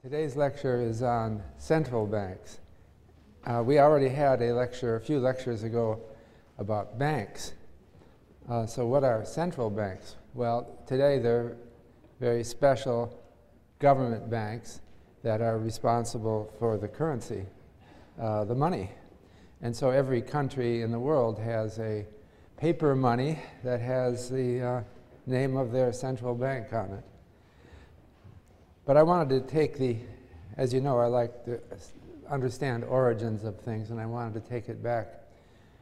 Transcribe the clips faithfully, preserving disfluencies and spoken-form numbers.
Today's lecture is on central banks. Uh, we already had a lecture a few lectures ago about banks. Uh, so what are central banks? Well, today they're very special government banks that are responsible for the currency, uh, the money. And so every country in the world has a paper money that has the uh, name of their central bank on it. But I wanted to take the, as you know, I like to understand origins of things, and I wanted to take it back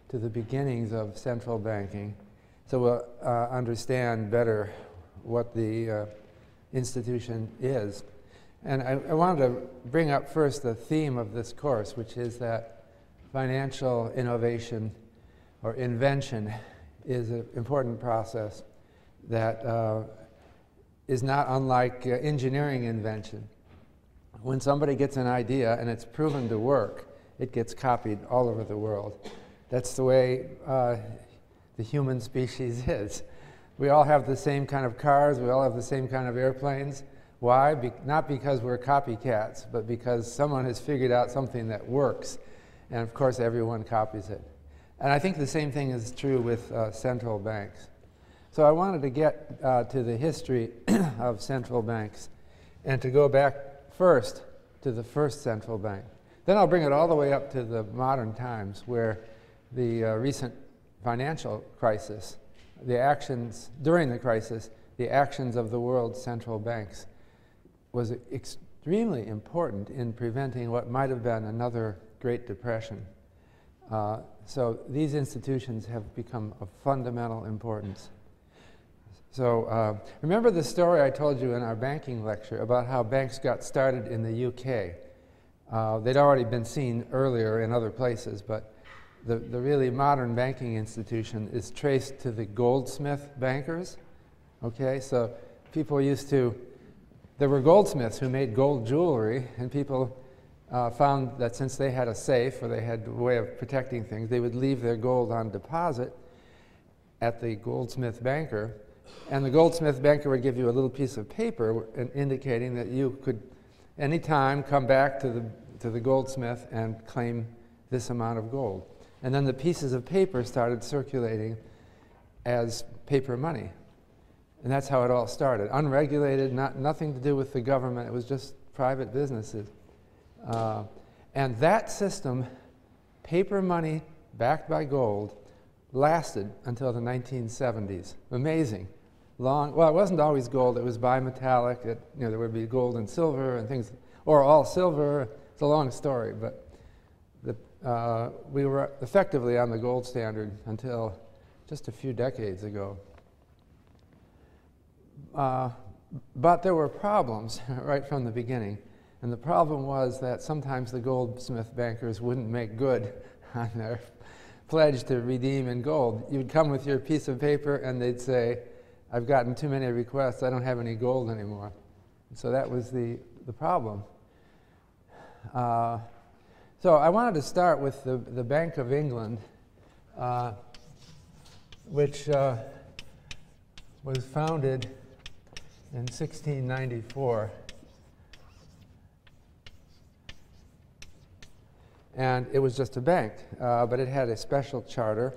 to the beginnings of central banking, so we'll uh, understand better what the uh, institution is. And I, I wanted to bring up first the theme of this course, which is that financial innovation or invention is an important process that uh, is not unlike uh, engineering invention. When somebody gets an idea and it's proven to work, it gets copied all over the world. That's the way uh, the human species is. We all have the same kind of cars, we all have the same kind of airplanes. Why? Be not because we're copycats, but because someone has figured out something that works, and of course everyone copies it. And I think the same thing is true with uh, central banks. So I wanted to get uh, to the history of central banks and to go back first to the first central bank. Then I'll bring it all the way up to the modern times where the uh, recent financial crisis, the actions during the crisis, the actions of the world's central banks was extremely important in preventing what might have been another Great Depression. Uh, so these institutions have become of fundamental importance. So uh, remember the story I told you in our banking lecture about how banks got started in the U K. Uh, they'd already been seen earlier in other places, but the, the really modern banking institution is traced to the goldsmith bankers. Okay, so people used to, there were goldsmiths who made gold jewelry, and people uh, found that since they had a safe or they had a way of protecting things, they would leave their gold on deposit at the goldsmith banker. And the goldsmith banker would give you a little piece of paper indicating that you could, any time, come back to the, to the goldsmith and claim this amount of gold. And then the pieces of paper started circulating as paper money. And that's how it all started. Unregulated, not, nothing to do with the government. It was just private businesses. Uh, and that system, paper money backed by gold, lasted until the nineteen seventies. Amazing. Long, well, it wasn't always gold, it was bimetallic, it, you know, there would be gold and silver and things, or all silver. It's a long story, but the, uh, we were effectively on the gold standard until just a few decades ago. Uh, but there were problems right from the beginning, and the problem was that sometimes the goldsmith bankers wouldn't make good on their pledge to redeem in gold. You'd come with your piece of paper and they'd say, I've gotten too many requests, I don't have any gold anymore. So that was the, the problem. Uh, so I wanted to start with the, the Bank of England, uh, which uh, was founded in sixteen ninety-four. And it was just a bank, uh, but it had a special charter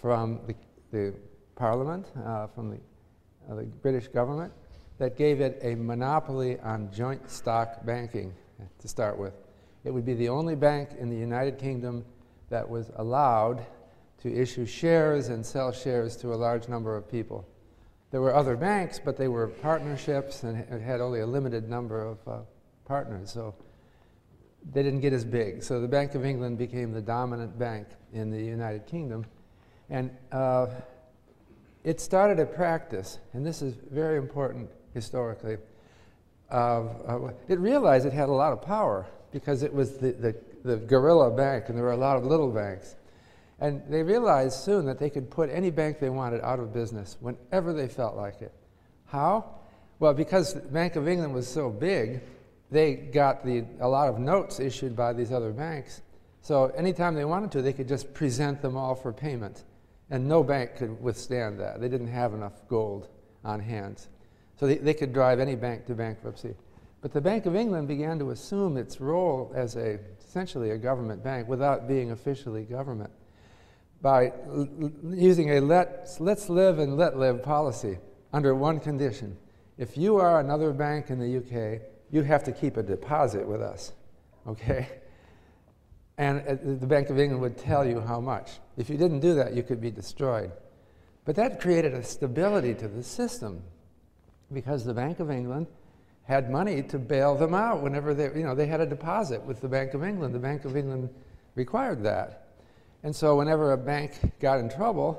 from the, the Parliament, uh, from the the British government, that gave it a monopoly on joint stock banking to start with. It would be the only bank in the United Kingdom that was allowed to issue shares and sell shares to a large number of people. There were other banks, but they were partnerships and it had only a limited number of uh, partners, so they didn't get as big. So the Bank of England became the dominant bank in the United Kingdom. And uh, It started a practice, and this is very important historically, of, uh, it realized it had a lot of power because it was the, the, the guerrilla bank and there were a lot of little banks. And they realized soon that they could put any bank they wanted out of business whenever they felt like it. How? Well, because the Bank of England was so big, they got the, a lot of notes issued by these other banks. So anytime they wanted to, they could just present them all for payment. And no bank could withstand that. They didn't have enough gold on hand. So they, they could drive any bank to bankruptcy. But the Bank of England began to assume its role as a, essentially a government bank without being officially government by l l using a let's, let's live and let live policy under one condition. If you are another bank in the U K, you have to keep a deposit with us, okay? And uh, the Bank of England would tell you how much. If you didn't do that, you could be destroyed. But that created a stability to the system because the Bank of England had money to bail them out whenever they, you know, they had a deposit with the Bank of England. The Bank of England required that. And so whenever a bank got in trouble,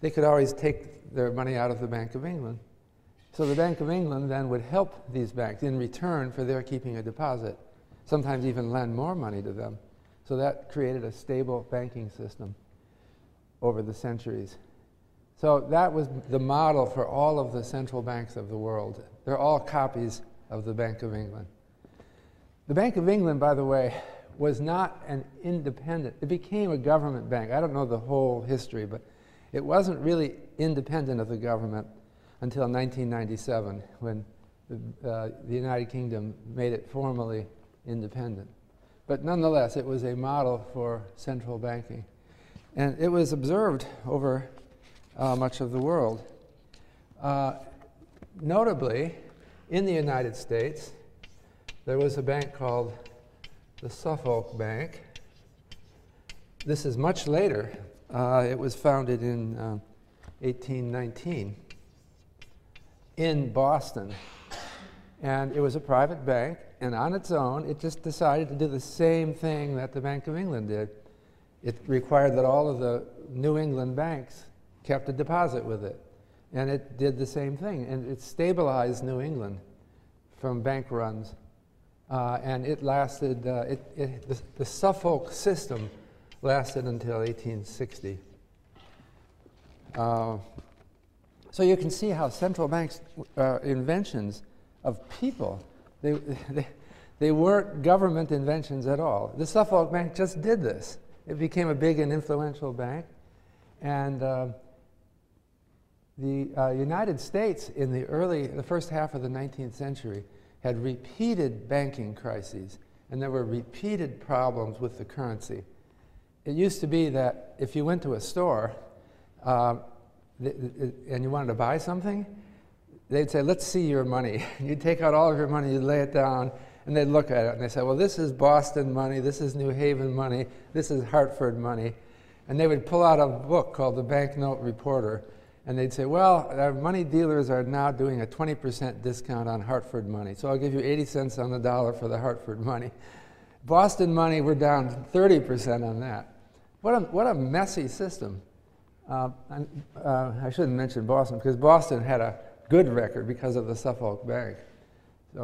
they could always take their money out of the Bank of England. So the Bank of England then would help these banks in return for their keeping a deposit, sometimes even lend more money to them. So that created a stable banking system over the centuries. So that was the model for all of the central banks of the world. They're all copies of the Bank of England. The Bank of England, by the way, was not an independent, it became a government bank. I don't know the whole history, but it wasn't really independent of the government until nineteen ninety-seven, when the, uh, the United Kingdom made it formally independent. But nonetheless, it was a model for central banking. And it was observed over uh, much of the world. Uh, notably, in the United States, there was a bank called the Suffolk Bank. This is much later. Uh, it was founded in uh, eighteen nineteen in Boston. And it was a private bank, and on its own, it just decided to do the same thing that the Bank of England did. It required that all of the New England banks kept a deposit with it. And it did the same thing, and it stabilized New England from bank runs. Uh, and it lasted, uh, it, it, the, the Suffolk system lasted until eighteen sixty. Uh, so you can see how central banks are inventions of people. They, they, they weren't government inventions at all. The Suffolk Bank just did this. It became a big and influential bank. And uh, The uh, United States in the early, the first half of the nineteenth century had repeated banking crises, and there were repeated problems with the currency. It used to be that if you went to a store uh, th th and you wanted to buy something, they'd say, let's see your money. You'd take out all of your money, you'd lay it down, and they'd look at it, and they'd say, well, this is Boston money, this is New Haven money, this is Hartford money. And they would pull out a book called The Banknote Reporter, and they'd say, well, our money dealers are now doing a twenty percent discount on Hartford money, so I'll give you eighty cents on the dollar for the Hartford money. Boston money, we're down thirty percent on that. What a, what a messy system. Uh, and, uh, I shouldn't mention Boston, because Boston had a good record because of the Suffolk Bank. So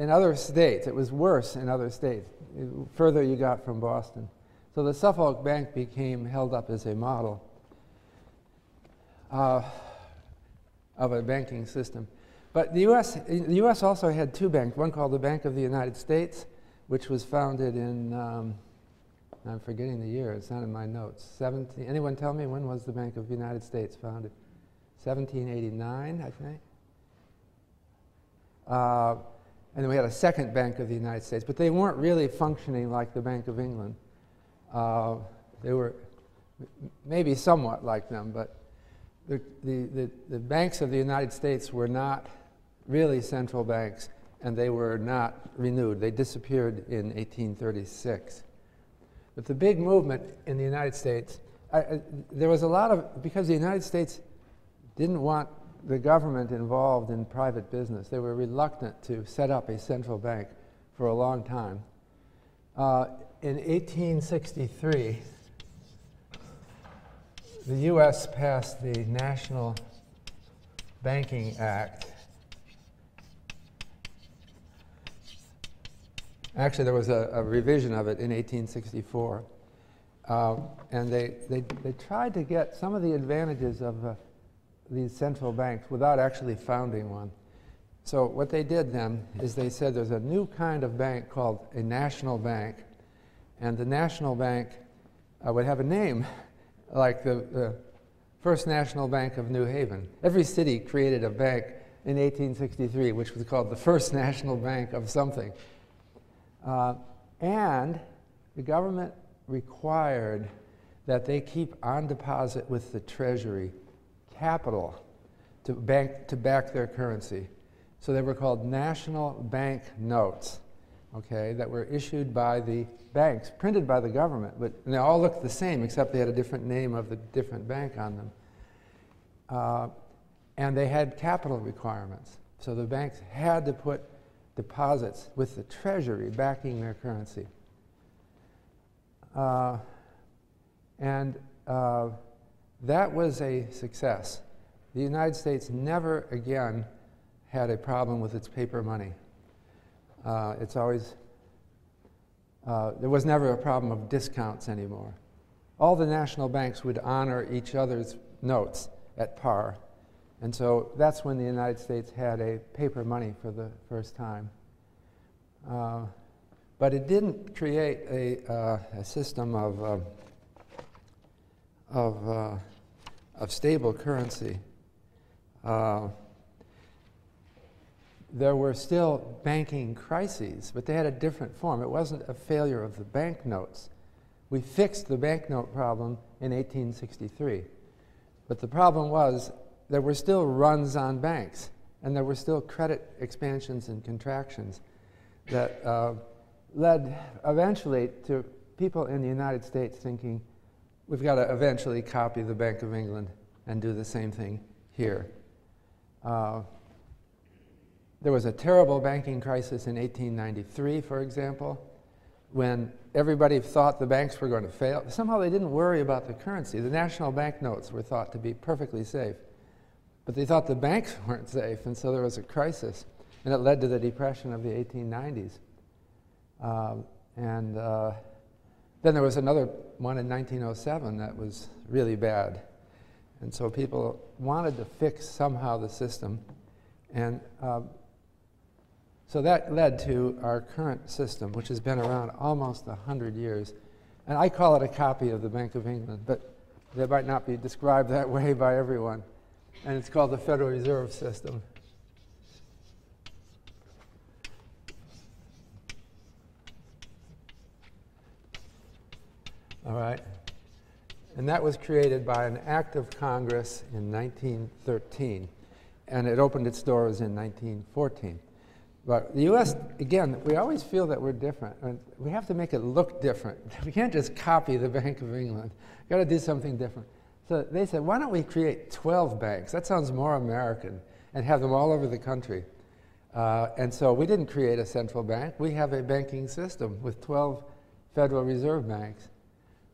in other states, it was worse in other states, it, further you got from Boston. So the Suffolk Bank became held up as a model Uh, of a banking system. But the U S, the U S also had two banks, one called the Bank of the United States, which was founded in, um, I'm forgetting the year, it's not in my notes, seventeen, anyone tell me when was the Bank of the United States founded? seventeen eighty-nine, I think. Uh, and then we had a second Bank of the United States, but they weren't really functioning like the Bank of England. Uh, they were maybe somewhat like them, but The, the, the banks of the United States were not really central banks, and they were not renewed. They disappeared in eighteen thirty-six. But the big movement in the United States, I, I, there was a lot of, because the United States didn't want the government involved in private business. They were reluctant to set up a central bank for a long time. Uh, in eighteen sixty-three, the U S passed the National Banking Act. Actually, there was a, a revision of it in eighteen sixty-four. Uh, and they, they, they tried to get some of the advantages of uh, these central banks without actually founding one. So what they did then is they said there's a new kind of bank called a national bank. And the national bank uh, would have a name. Like the uh, First National Bank of New Haven. Every city created a bank in eighteen sixty-three, which was called the first national bank of something. Uh, and the government required that they keep on deposit with the Treasury capital to, bank, to back their currency. So they were called national bank notes, okay, that were issued by the banks, printed by the government, but and they all looked the same except they had a different name of the different bank on them. Uh, and they had capital requirements. So the banks had to put deposits with the Treasury backing their currency. Uh, and uh, that was a success. The United States never again had a problem with its paper money. Uh, it's always, uh, there was never a problem of discounts anymore. All the national banks would honor each other's notes at par. And so that's when the United States had a paper money for the first time. Uh, but it didn't create a, uh, a system of, uh, of, uh, of stable currency. Uh, there were still banking crises, but they had a different form. It wasn't a failure of the banknotes. We fixed the banknote problem in eighteen sixty-three. But the problem was there were still runs on banks, and there were still credit expansions and contractions that uh, led eventually to people in the United States thinking, we've got to eventually copy the Bank of England and do the same thing here. Uh, there was a terrible banking crisis in eighteen ninety-three, for example, when everybody thought the banks were going to fail. Somehow they didn't worry about the currency. The national banknotes were thought to be perfectly safe. But they thought the banks weren't safe, and so there was a crisis. And it led to the depression of the eighteen nineties. Uh, and uh, then there was another one in nineteen oh seven that was really bad. And so people wanted to fix somehow the system. And uh, so that led to our current system, which has been around almost a hundred years. And I call it a copy of the Bank of England, but they might not be described that way by everyone. And it's called the Federal Reserve System. All right. And that was created by an act of Congress in nineteen thirteen. And it opened its doors in nineteen fourteen. But the U S, again, we always feel that we're different. And we have to make it look different. We can't just copy the Bank of England. We've got to do something different. So they said, why don't we create twelve banks? That sounds more American, and have them all over the country. Uh, and so we didn't create a central bank. We have a banking system with twelve Federal Reserve banks.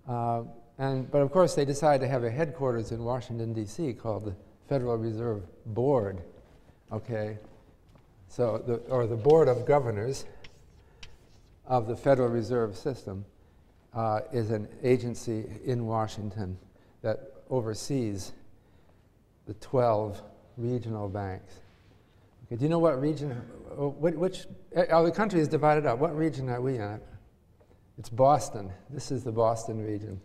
Uh, and, but of course, they decided to have a headquarters in Washington, D C called the Federal Reserve Board, okay? So the, or the Board of Governors of the Federal Reserve System uh, is an agency in Washington that oversees the twelve regional banks. Okay, do you know what region, which, which oh, the country is divided up. What region are we in? It's Boston. This is the Boston region.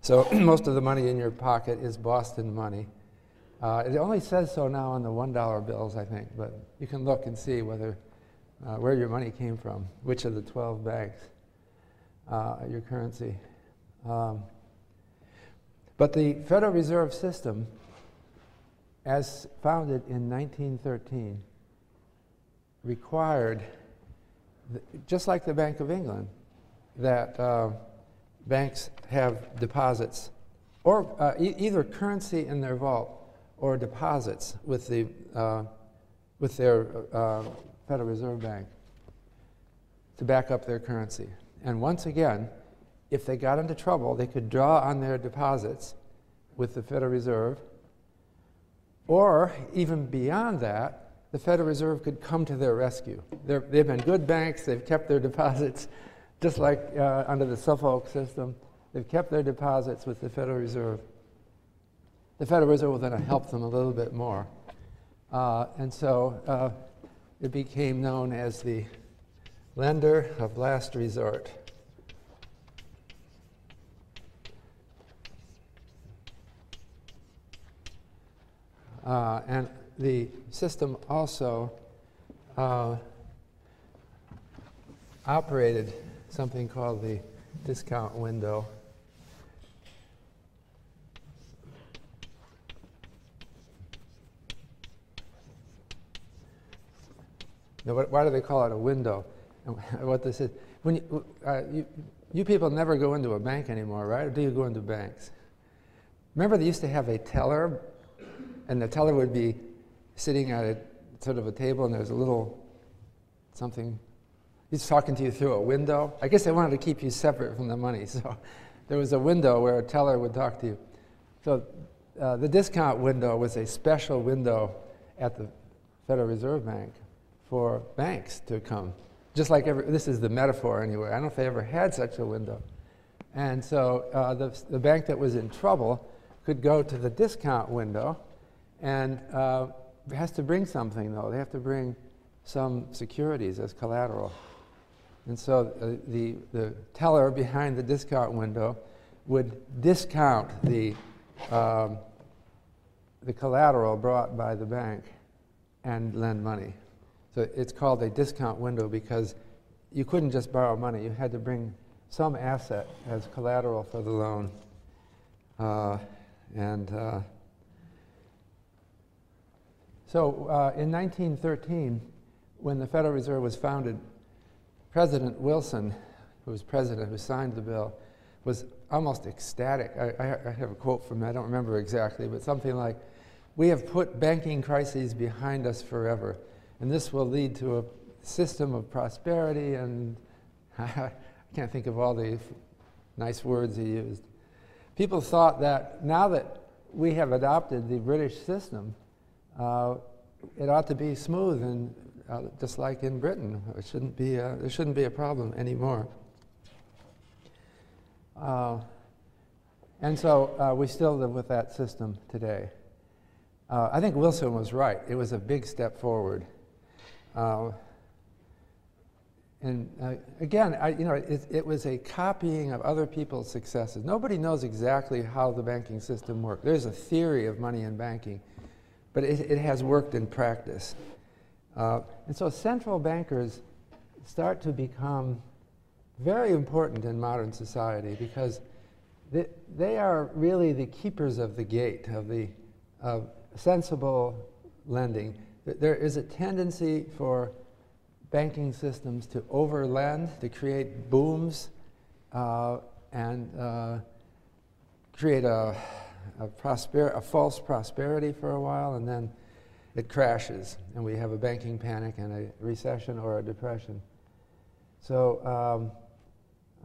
So most of the money in your pocket is Boston money. Uh, it only says so now on the one dollar bills, I think, but you can look and see whether, uh, where your money came from, which of the twelve banks, uh, your currency. Um, But the Federal Reserve System, as founded in nineteen thirteen, required, th just like the Bank of England, that uh, banks have deposits, or uh, e either currency in their vault or deposits with, the, uh, with their uh, Federal Reserve Bank to back up their currency. And once again, if they got into trouble, they could draw on their deposits with the Federal Reserve. Or even beyond that, the Federal Reserve could come to their rescue. They're, they've been good banks. They've kept their deposits, just like uh, under the Suffolk system. They've kept their deposits with the Federal Reserve. The Federal Reserve was going to help them a little bit more. Uh, and so uh, it became known as the lender of last resort. Uh, and the system also uh, operated something called the discount window. Now, what, why do they call it a window? What this is, when you, uh, you, you people never go into a bank anymore, right? Or do you go into banks? Remember, they used to have a teller, and the teller would be sitting at a sort of a table, and there's a little something. He's talking to you through a window. I guess they wanted to keep you separate from the money, so there was a window where a teller would talk to you. So uh, the discount window was a special window at the Federal Reserve Bank for banks to come. Just like every, this is the metaphor anyway. I don't know if they ever had such a window. And so uh, the, the bank that was in trouble could go to the discount window, and uh, has to bring something though. They have to bring some securities as collateral. And so uh, the, the teller behind the discount window would discount the, um, the collateral brought by the bank and lend money. So it's called a discount window because you couldn't just borrow money. You had to bring some asset as collateral for the loan. Uh, and uh, so uh, in nineteen thirteen, when the Federal Reserve was founded, President Wilson, who was president, who signed the bill, was almost ecstatic. I, I, I have a quote from him. I don't remember exactly, but something like, "We have put banking crises behind us forever, and this will lead to a system of prosperity," and I can't think of all the nice words he used. People thought that now that we have adopted the British system, uh, it ought to be smooth and uh, just like in Britain. It shouldn't be a, there shouldn't be a problem anymore. Uh, and so uh, we still live with that system today. Uh, I think Wilson was right. It was a big step forward. Uh, and uh, again, I, you know, it, it was a copying of other people's successes. Nobody knows exactly how the banking system works. There's a theory of money in banking, but it, it has worked in practice. Uh, and so central bankers start to become very important in modern society because they, they are really the keepers of the gate, of the of sensible lending. There is a tendency for banking systems to overlend, to create booms, uh, and uh, create a, a, prosper a false prosperity for a while, and then it crashes, and we have a banking panic and a recession or a depression. So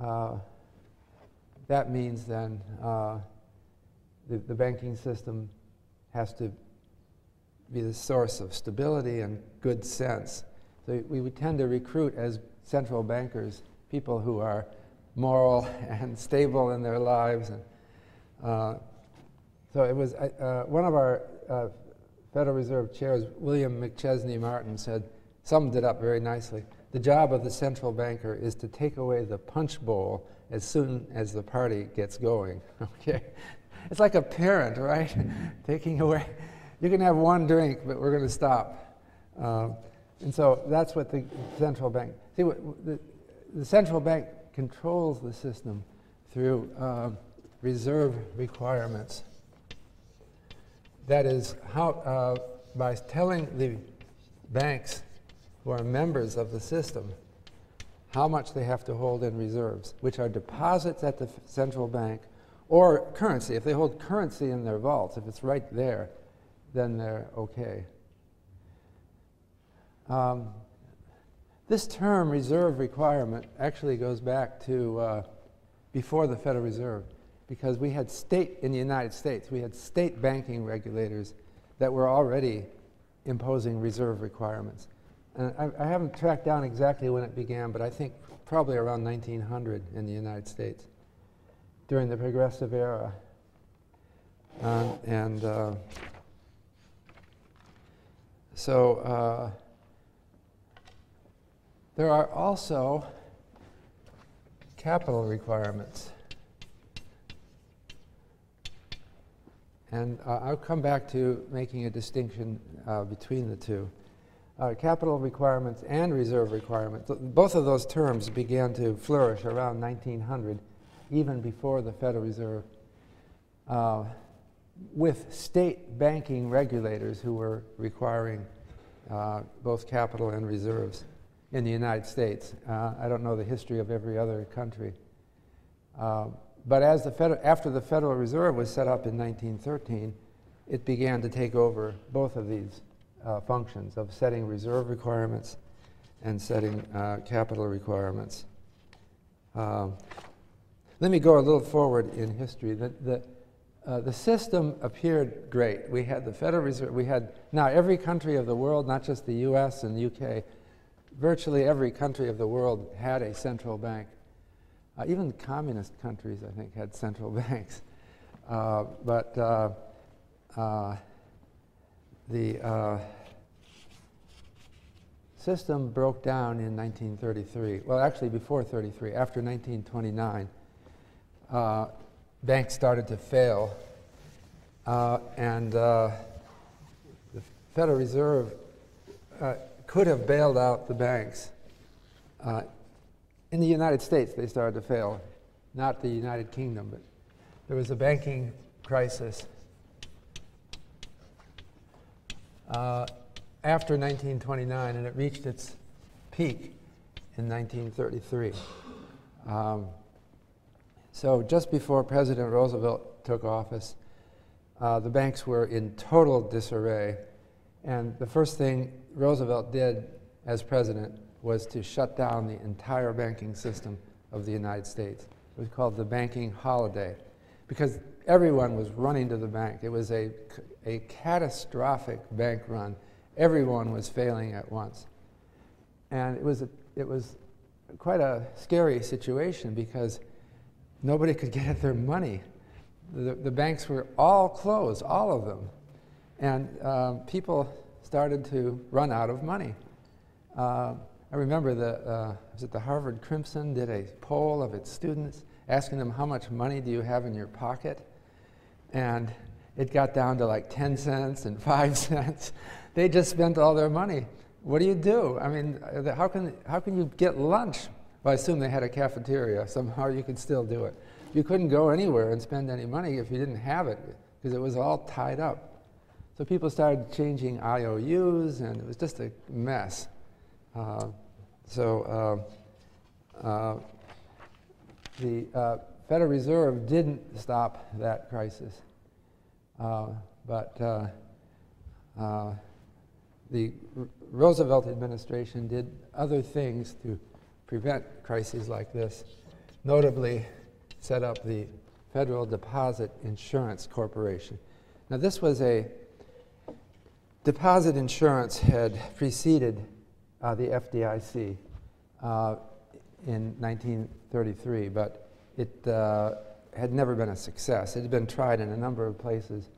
um, uh, that means then uh, the, the banking system has to be the source of stability and good sense. So we would tend to recruit as central bankers people who are moral and stable in their lives. And, uh, so it was uh, one of our uh, Federal Reserve chairs, William McChesney Martin, said, summed it up very nicely. The job of the central banker is to take away the punch bowl as soon as the party gets going. Okay, it's like a parent, right? Taking away. You can have one drink, but we're going to stop. Uh, and so that's what the central bank, see, what, the, the central bank controls the system through uh, reserve requirements. That is, how, uh, by telling the banks who are members of the system how much they have to hold in reserves, which are deposits at the central bank or currency. If they hold currency in their vaults, if it's right there, then they're okay. Um, this term, reserve requirement, actually goes back to uh, before the Federal Reserve, because we had state, in the United States, we had state banking regulators that were already imposing reserve requirements. And I, I haven't tracked down exactly when it began, but I think probably around nineteen hundred in the United States, during the Progressive Era. Uh, and uh, So uh, there are also capital requirements. And uh, I'll come back to making a distinction uh, between the two. Uh, capital requirements and reserve requirements, both of those terms began to flourish around nineteen hundred, even before the Federal Reserve, uh, with state banking regulators who were requiring uh, both capital and reserves in the United States. Uh, I don't know the history of every other country. Uh, but as the feder- after the Federal Reserve was set up in nineteen thirteen, it began to take over both of these Uh, functions of setting reserve requirements and setting uh, capital requirements. Um, let me go a little forward in history. The, the, uh, the system appeared great. We had the Federal Reserve. We had now every country of the world, not just the U S and U K, virtually every country of the world had a central bank. Uh, even communist countries, I think, had central banks. Uh, but uh, uh, the uh, system broke down in nineteen thirty-three. Well, actually before thirty-three, after nineteen twenty-nine, uh, banks started to fail. Uh, and uh, the Federal Reserve uh, could have bailed out the banks. Uh, in the United States, they started to fail, not the United Kingdom, but there was a banking crisis Uh, after nineteen twenty-nine, and it reached its peak in nineteen thirty-three. Um, so just before President Roosevelt took office, uh, the banks were in total disarray, and the first thing Roosevelt did as president was to shut down the entire banking system of the United States. It was called the banking holiday, because everyone was running to the bank. It was a, a catastrophic bank run. Everyone was failing at once. And it was, a, it was quite a scary situation because nobody could get at their money. The, the banks were all closed, all of them. And uh, people started to run out of money. Uh, I remember the, uh, was it the Harvard Crimson did a poll of its students asking them, how much money do you have in your pocket? And it got down to like ten cents and five cents. They just spent all their money. What do you do? I mean, how can, how can you get lunch? Well, I assume they had a cafeteria. Somehow you could still do it. You couldn't go anywhere and spend any money if you didn't have it, because it was all tied up. So people started changing I O Us, and it was just a mess. Uh, so uh, uh, the uh, Federal Reserve didn't stop that crisis. Uh, but uh, uh, the R Roosevelt administration did other things to prevent crises like this, notably set up the Federal Deposit Insurance Corporation. Now this was a, deposit insurance had preceded uh, the F D I C uh, in nineteen thirty-three, but it uh, had never been a success. It had been tried in a number of places.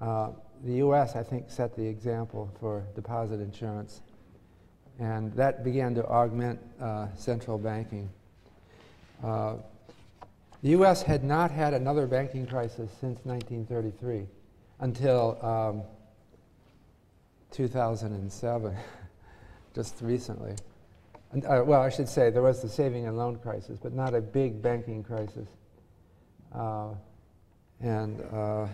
Uh, the U S, I think, set the example for deposit insurance, and that began to augment uh, central banking. Uh, the U S had not had another banking crisis since nineteen thirty-three until um, two thousand seven, just recently. And, uh, well, I should say there was the saving and loan crisis, but not a big banking crisis. Uh, and uh,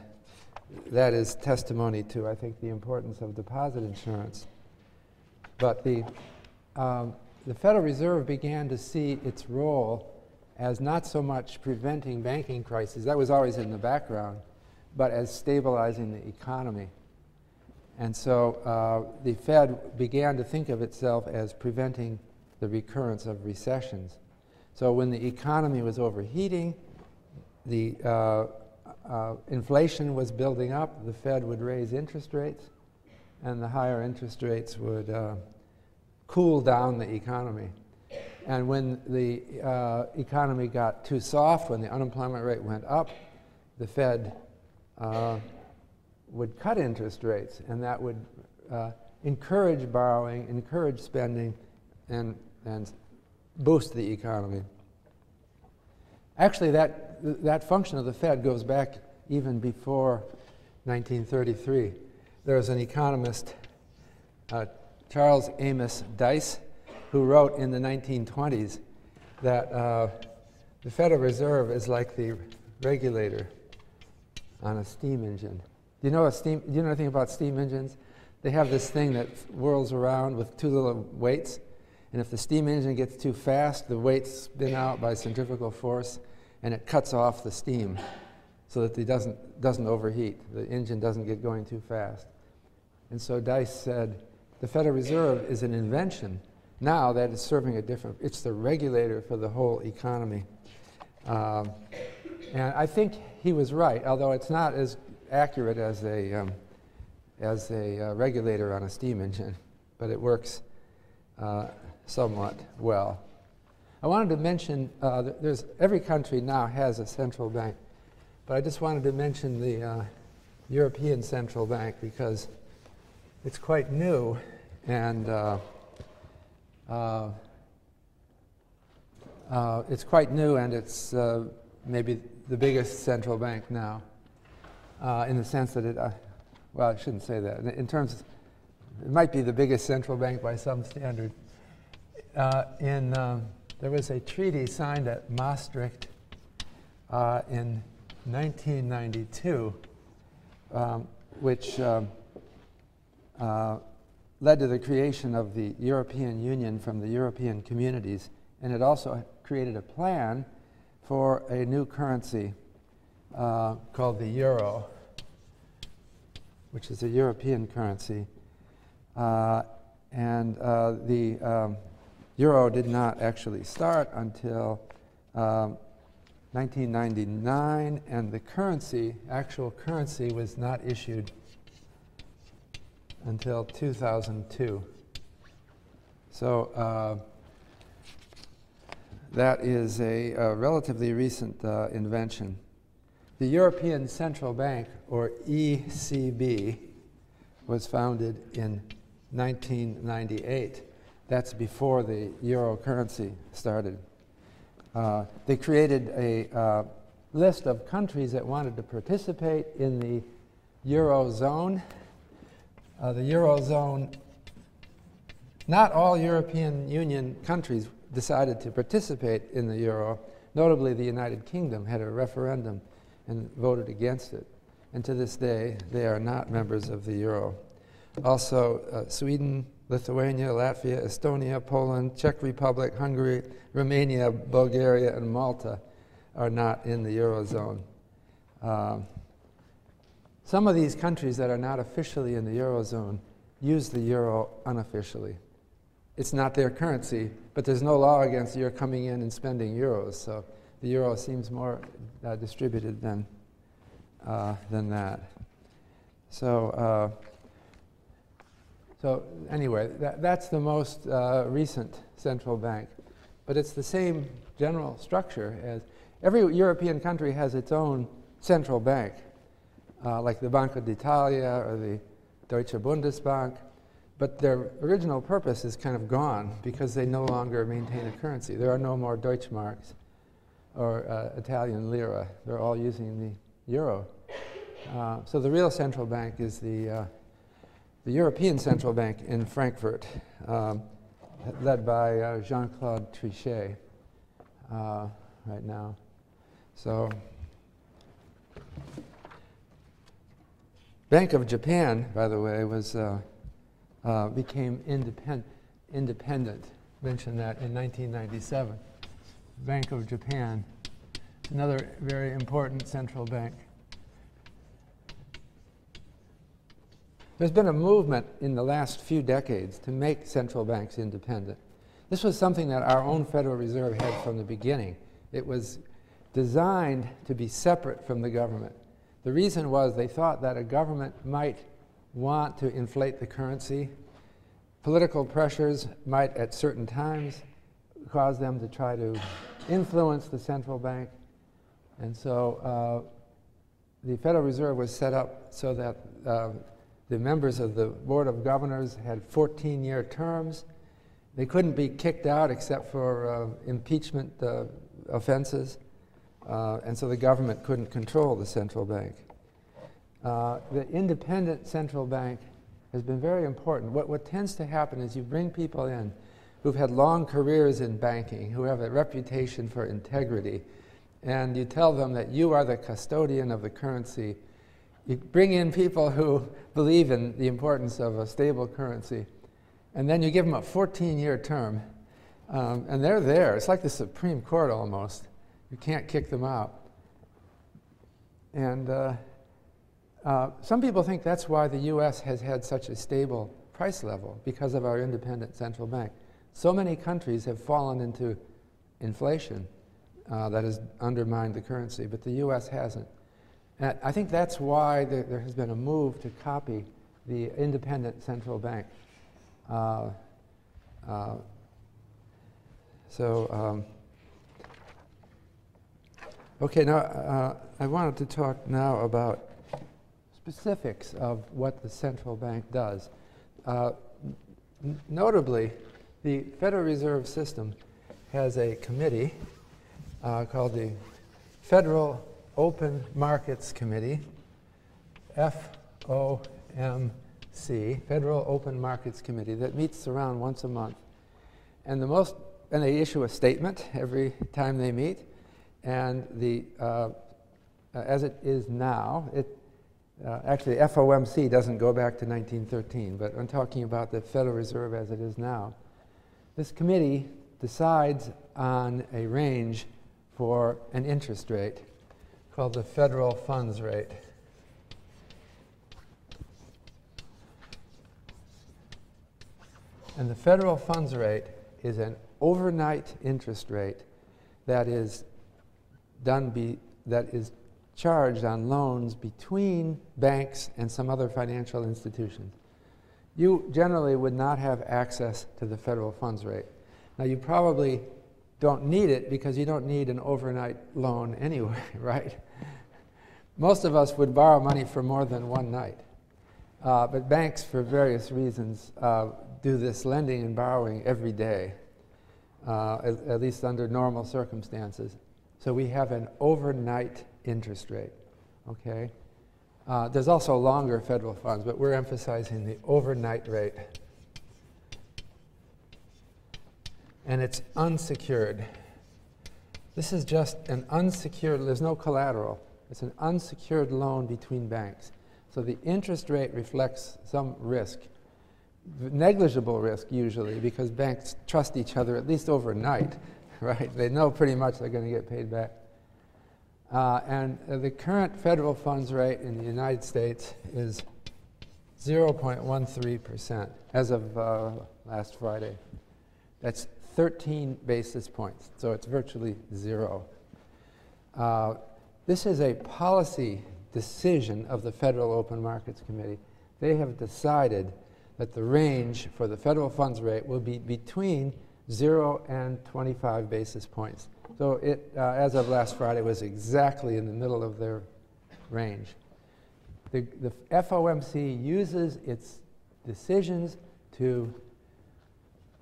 that is testimony to, I think, the importance of deposit insurance. But the, um, the Federal Reserve began to see its role as not so much preventing banking crises, that was always in the background, but as stabilizing the economy. And so uh, the Fed began to think of itself as preventing the recurrence of recessions. So when the economy was overheating, the uh, uh, inflation was building up, the Fed would raise interest rates, and the higher interest rates would uh, cool down the economy. And when the uh, economy got too soft, when the unemployment rate went up, the Fed uh, would cut interest rates, and that would uh, encourage borrowing, encourage spending, and, and boost the economy. Actually, that, that function of the Fed goes back even before nineteen thirty-three. There was an economist, uh, Charles Amos Dice, who wrote in the nineteen twenties that uh, the Federal Reserve is like the regulator on a steam engine. Do you know a steam? Do you know anything about steam engines? They have this thing that whirls around with two little weights, and if the steam engine gets too fast, the weights spin out by centrifugal force, and it cuts off the steam so that it doesn't doesn't overheat. The engine doesn't get going too fast. And so Dice said, the Federal Reserve is an invention now that is serving a different. It's the regulator for the whole economy, um, and I think he was right. Although it's not as accurate as a um, as a uh, regulator on a steam engine, but it works uh, somewhat well. I wanted to mention uh, th there's every country now has a central bank, but I just wanted to mention the uh, European Central Bank because it's quite new, and uh, uh, uh, it's quite new, and it's uh, maybe the biggest central bank now, uh, in the sense that it. Uh, Well, I shouldn't say that. In terms, of, it might be the biggest central bank by some standard. Uh, in um, there was a treaty signed at Maastricht uh, in nineteen ninety-two, um, which um, uh, led to the creation of the European Union from the European communities, and it also created a plan for a new currency uh, called the euro, which is a European currency, uh, and uh, the um, euro did not actually start until um, nineteen ninety-nine, and the currency, actual currency, was not issued until two thousand two. So uh, that is a, a relatively recent uh, invention. The European Central Bank, or E C B, was founded in nineteen ninety-eight. That's before the euro currency started. Uh, they created a uh, list of countries that wanted to participate in the eurozone. Uh, the eurozone, not all European Union countries decided to participate in the euro. Notably, the United Kingdom had a referendum and voted against it. And to this day, they are not members of the euro. Also, uh, Sweden, Lithuania, Latvia, Estonia, Poland, Czech Republic, Hungary, Romania, Bulgaria, and Malta are not in the eurozone. Um, some of these countries that are not officially in the eurozone use the euro unofficially. It's not their currency, but there's no law against your coming in and spending euros. So the euro seems more uh, distributed than, uh, than that. So, uh, so anyway, that, that's the most uh, recent central bank. But it's the same general structure as every European country has its own central bank, uh, like the Banca d'Italia or the Deutsche Bundesbank. But their original purpose is kind of gone because they no longer maintain a currency. There are no more Deutschmarks or uh, Italian lira. They're all using the euro. Uh, so the real central bank is the, uh, the European Central Bank in Frankfurt, um, led by uh, Jean-Claude Trichet uh, right now. So Bank of Japan, by the way, was, uh, uh, became independ independent, mentioned that in nineteen ninety-seven. Bank of Japan, another very important central bank. There's been a movement in the last few decades to make central banks independent. This was something that our own Federal Reserve had from the beginning. It was designed to be separate from the government. The reason was they thought that a government might want to inflate the currency. Political pressures might, at certain times, cause them to try to influence the central bank. And so uh, the Federal Reserve was set up so that uh, the members of the Board of Governors had fourteen-year terms. They couldn't be kicked out except for uh, impeachment uh, offenses. Uh, and so the government couldn't control the central bank. Uh, the independent central bank has been very important. What, what tends to happen is you bring people in who've had long careers in banking, who have a reputation for integrity, and you tell them that you are the custodian of the currency. You bring in people who believe in the importance of a stable currency, and then you give them a fourteen year term, um, and they're there. It's like the Supreme Court almost. You can't kick them out. And uh, uh, some people think that's why the U S has had such a stable price level, because of our independent central bank. So many countries have fallen into inflation uh, that has undermined the currency, but the U S hasn't. And I think that's why there, there has been a move to copy the independent central bank. Uh, uh, so, um, okay, now uh, I wanted to talk now about specifics of what the central bank does. Uh, notably, the Federal Reserve System has a committee uh, called the Federal Open Markets Committee, F O M C, Federal Open Markets Committee, that meets around once a month, and the most, and they issue a statement every time they meet, and the uh, as it is now, it uh, actually F O M C doesn't go back to nineteen thirteen, but I'm talking about the Federal Reserve as it is now. This committee decides on a range for an interest rate called the federal funds rate. And the federal funds rate is an overnight interest rate that is done be, that is charged on loans between banks and some other financial institutions. You generally would not have access to the federal funds rate. Now, you probably don't need it because you don't need an overnight loan anyway, right? Most of us would borrow money for more than one night. Uh, but banks, for various reasons, uh, do this lending and borrowing every day, uh, at, at least under normal circumstances. So we have an overnight interest rate, okay? Uh, there's also longer federal funds, but we're emphasizing the overnight rate. And it's unsecured. This is just an unsecured, there's no collateral. It's an unsecured loan between banks. So the interest rate reflects some risk, negligible risk usually, because banks trust each other at least overnight, right? They know pretty much they're going to get paid back. Uh, and uh, the current federal funds rate in the United States is zero point one three percent as of uh, last Friday. That's thirteen basis points, so it's virtually zero. Uh, this is a policy decision of the Federal Open Markets Committee. They have decided that the range for the federal funds rate will be between zero and twenty-five basis points. So it, uh, as of last Friday, was exactly in the middle of their range. The, the F O M C uses its decisions to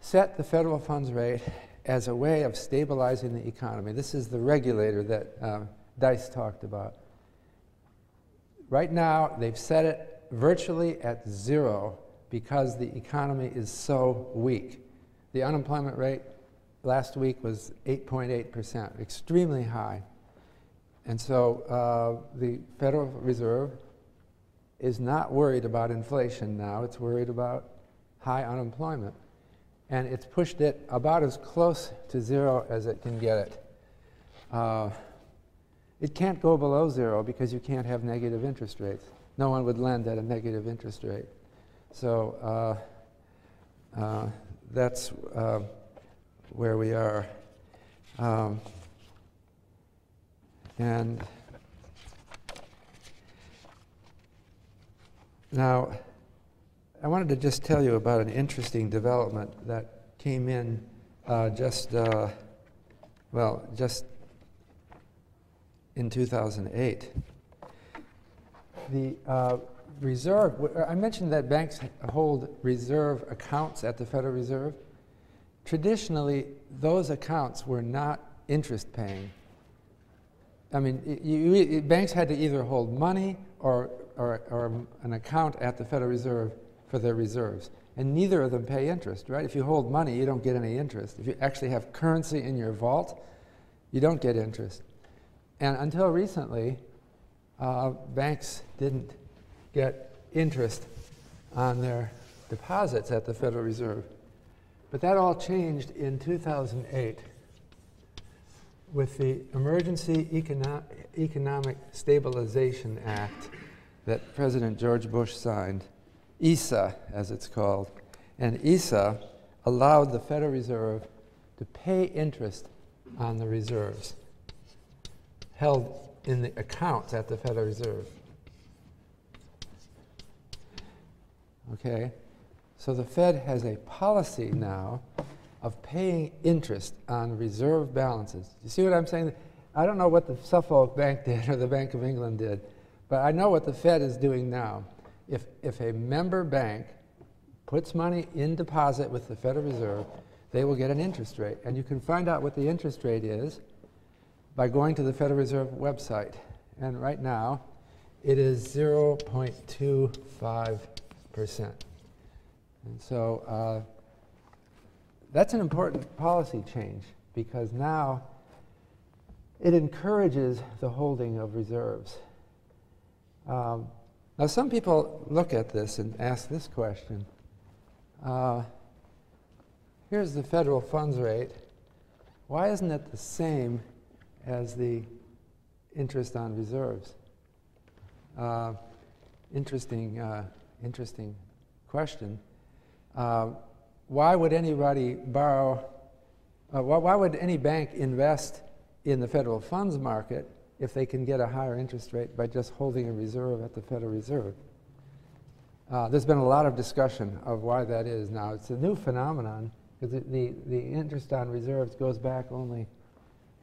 set the federal funds rate as a way of stabilizing the economy. This is the regulator that uh, Dice talked about. Right now, they've set it virtually at zero because the economy is so weak. The unemployment rate last week was eight point eight percent, extremely high. And so uh, the Federal Reserve is not worried about inflation now. It's worried about high unemployment. And it's pushed it about as close to zero as it can get it. Uh, it can't go below zero because you can't have negative interest rates. No one would lend at a negative interest rate. So uh, uh, that's uh, where we are. Um, and now, I wanted to just tell you about an interesting development that came in uh, just, uh, well, just in two thousand eight. The uh, reserve, w I mentioned that banks hold reserve accounts at the Federal Reserve. Traditionally, those accounts were not interest paying. I mean, you, you, banks had to either hold money or or, or an account at the Federal Reserve for their reserves. And neither of them pay interest, right? If you hold money, you don't get any interest. If you actually have currency in your vault, you don't get interest. And until recently, uh, banks didn't get interest on their deposits at the Federal Reserve. But that all changed in two thousand eight with the Emergency Econo- Economic Stabilization Act that President George Bush signed, E S A as it's called. And E S A allowed the Federal Reserve to pay interest on the reserves held in the accounts at the Federal Reserve. Okay, so the Fed has a policy now of paying interest on reserve balances. You see what I'm saying? I don't know what the Suffolk Bank did or the Bank of England did, but I know what the Fed is doing now. If, if a member bank puts money in deposit with the Federal Reserve, they will get an interest rate. And you can find out what the interest rate is by going to the Federal Reserve website. And right now, it is zero point two five percent. And so uh, that's an important policy change, because now it encourages the holding of reserves. Um, now, some people look at this and ask this question. Uh, here's the federal funds rate. Why isn't it the same as the interest on reserves? Uh, interesting, uh, interesting question. Uh, why would anybody borrow, uh, why, why would any bank invest in the federal funds market if they can get a higher interest rate by just holding a reserve at the Federal Reserve? Uh, there's been a lot of discussion of why that is now. It's a new phenomenon, because the, the interest on reserves goes back only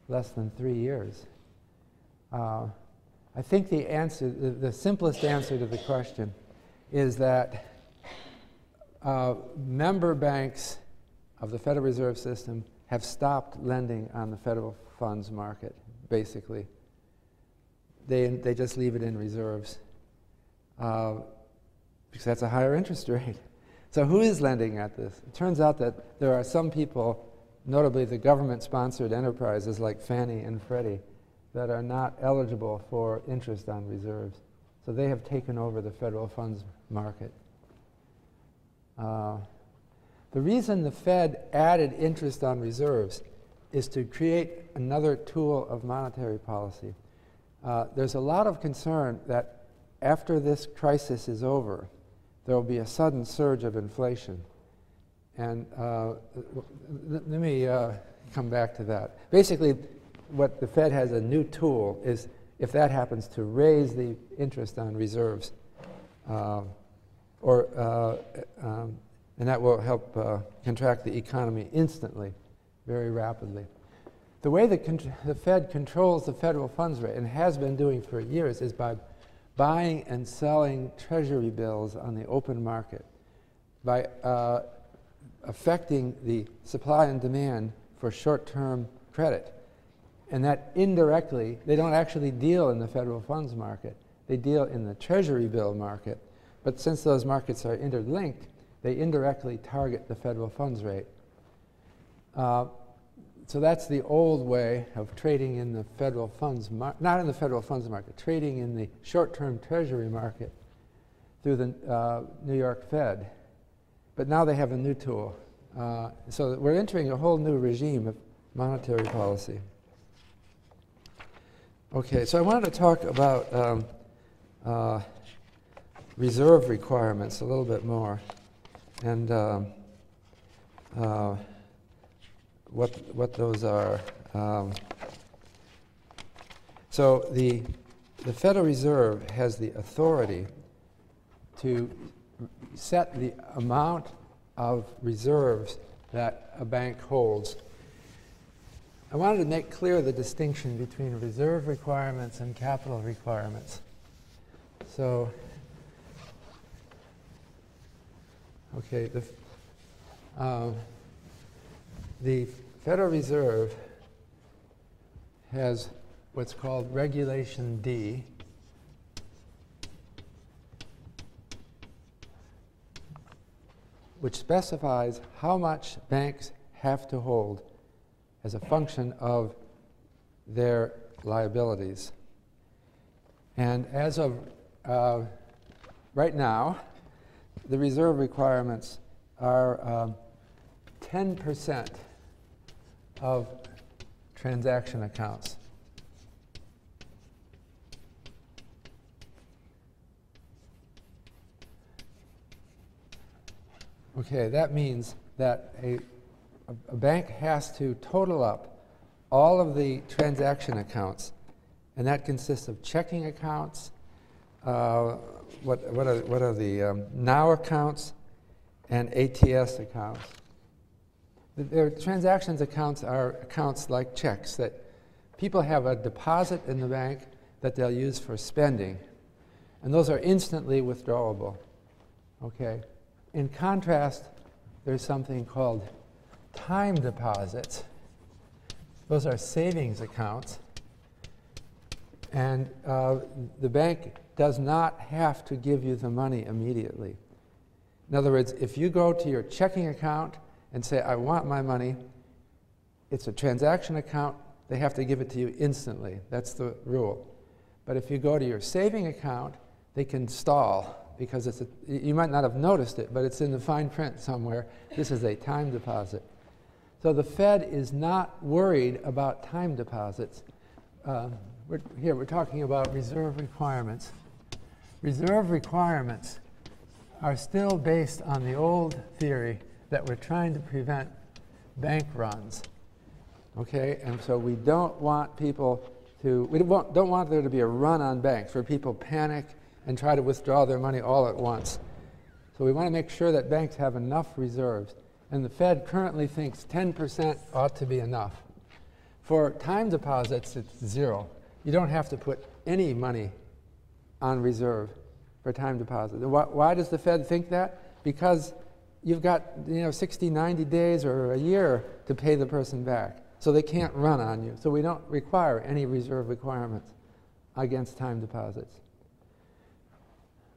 less than three years. Uh, I think the answer, the, the simplest answer to the question is that Uh, member banks of the Federal Reserve System have stopped lending on the federal funds market, basically. They, they just leave it in reserves uh, because that's a higher interest rate. So who is lending at this? It turns out that there are some people, notably the government-sponsored enterprises like Fannie and Freddie, that are not eligible for interest on reserves. So they have taken over the federal funds market. Uh, the reason the Fed added interest on reserves is to create another tool of monetary policy. Uh, there's a lot of concern that after this crisis is over, there will be a sudden surge of inflation. And uh, let me uh, come back to that. Basically, what the Fed has a new tool is, if that happens, to raise the interest on reserves. Uh, Or, uh, um, and that will help uh, contract the economy instantly, very rapidly. The way the, the Fed controls the federal funds rate, and has been doing for years, is by buying and selling treasury bills on the open market, by uh, affecting the supply and demand for short-term credit. And that indirectly, they don't actually deal in the federal funds market. They deal in the treasury bill market. But since those markets are interlinked, they indirectly target the federal funds rate. Uh, so that's the old way of trading in the federal funds market, not in the federal funds market, trading in the short-term treasury market through the uh, New York Fed. But now they have a new tool. Uh, so that we're entering a whole new regime of monetary policy. Okay, so I wanted to talk about um, uh, reserve requirements a little bit more, and um, uh, what what those are. Um, so the the Federal Reserve has the authority to set the amount of reserves that a bank holds. I wanted to make clear the distinction between reserve requirements and capital requirements. So. Okay, the, uh, the Federal Reserve has what's called Regulation D, which specifies how much banks have to hold as a function of their liabilities. And as of uh, right now, the reserve requirements are ten percent um, of transaction accounts. Okay, that means that a, a bank has to total up all of the transaction accounts, and that consists of checking accounts, uh, what, what, are, what are the um, NOW accounts, and A T S accounts. The, their transactions accounts are accounts like checks that people have a deposit in the bank that they'll use for spending, and those are instantly withdrawable. Okay. In contrast, there's something called time deposits. Those are savings accounts. And uh, the bank does not have to give you the money immediately. In other words, if you go to your checking account and say, I want my money, it's a transaction account. They have to give it to you instantly. That's the rule. But if you go to your saving account, they can stall, because it's a, you might not have noticed it, but it's in the fine print somewhere. This is a time deposit. So the Fed is not worried about time deposits. Uh, we're, here, we're talking about reserve requirements. Reserve requirements are still based on the old theory that we're trying to prevent bank runs. Okay, and so we don't want people to, we don't, don't want there to be a run on banks where people panic and try to withdraw their money all at once. So we want to make sure that banks have enough reserves. And the Fed currently thinks ten percent ought to be enough. For time deposits, it's zero. You don't have to put any money on reserve for time deposits. Why, why does the Fed think that? Because you've got, you know, sixty, ninety days or a year to pay the person back. So they can't run on you. So we don't require any reserve requirements against time deposits.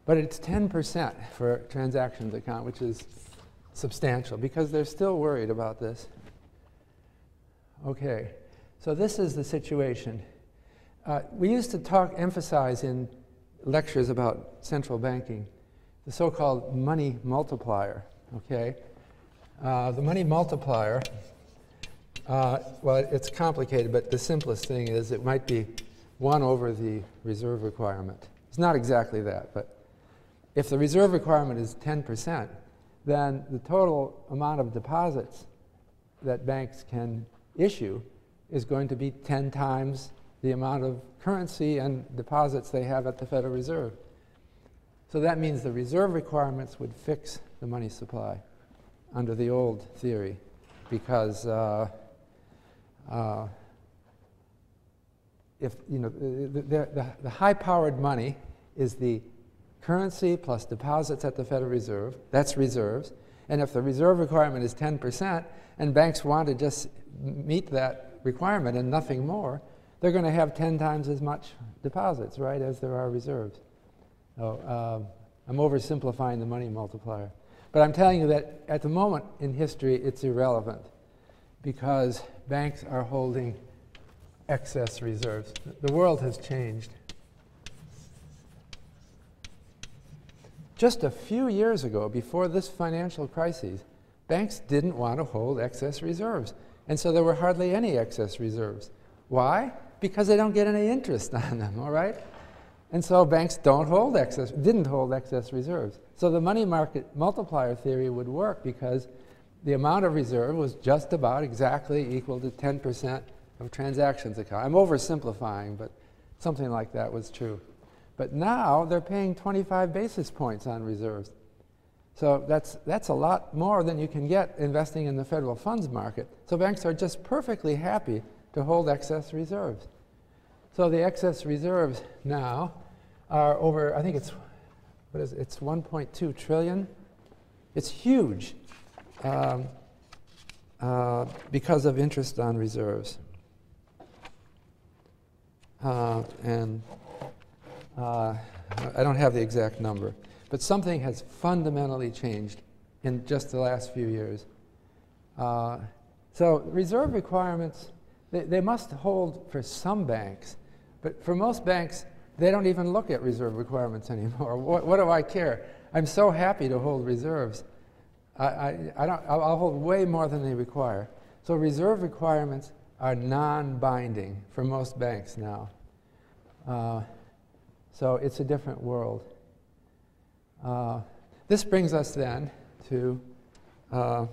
But it's ten percent for transactions account, which is substantial, because they're still worried about this. Okay, so this is the situation. Uh, we used to talk, emphasize in lectures about central banking, the so-called money multiplier, okay? Uh, the money multiplier, uh, well, it's complicated, but the simplest thing is it might be one over the reserve requirement. It's not exactly that, but if the reserve requirement is ten percent, then the total amount of deposits that banks can issue is going to be ten times the amount of currency and deposits they have at the Federal Reserve. So that means the reserve requirements would fix the money supply under the old theory, because uh, uh, if, you know, the, the, the, the high-powered money is the currency plus deposits at the Federal Reserve, that's reserves, and if the reserve requirement is ten percent and banks want to just meet that requirement and nothing more, they're going to have ten times as much deposits, right, as there are reserves. So, um, I'm oversimplifying the money multiplier. But I'm telling you that at the moment in history it's irrelevant, because banks are holding excess reserves. The world has changed. Just a few years ago, before this financial crisis, banks didn't want to hold excess reserves. And so there were hardly any excess reserves. Why? Because they don't get any interest on them, all right? And so banks don't hold excess, didn't hold excess reserves. So the money market multiplier theory would work, because the amount of reserve was just about exactly equal to ten percent of transactions account. I'm oversimplifying, but something like that was true. But now they're paying twenty-five basis points on reserves. So that's, that's a lot more than you can get investing in the federal funds market. So banks are just perfectly happy to hold excess reserves. So the excess reserves now are over, I think it's, what is it? It's one point two trillion. It's huge um, uh, because of interest on reserves. Uh, and uh, I don't have the exact number, but something has fundamentally changed in just the last few years. Uh, so reserve requirements, they, they must hold for some banks, but for most banks, they don't even look at reserve requirements anymore. What, what do I care? I'm so happy to hold reserves. I, I, I don't, I'll, I'll hold way more than they require. So reserve requirements are non-binding for most banks now. Uh, so it's a different world. Uh, this brings us then to uh,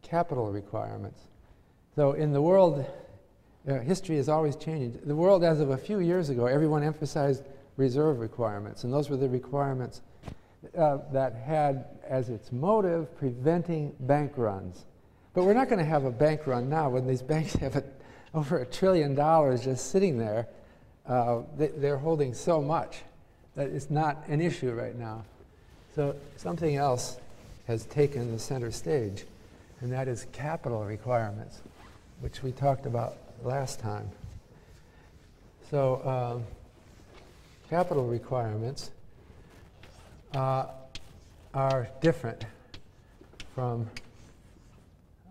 capital requirements. So in the world, uh, history is always changing. The world, as of a few years ago, everyone emphasized reserve requirements, and those were the requirements uh, that had as its motive preventing bank runs. But we're not going to have a bank run now when these banks have a, over a trillion dollars just sitting there. Uh, they, they're holding so much that it's not an issue right now. So something else has taken the center stage, and that is capital requirements, which we talked about last time. So um, capital requirements uh, are different from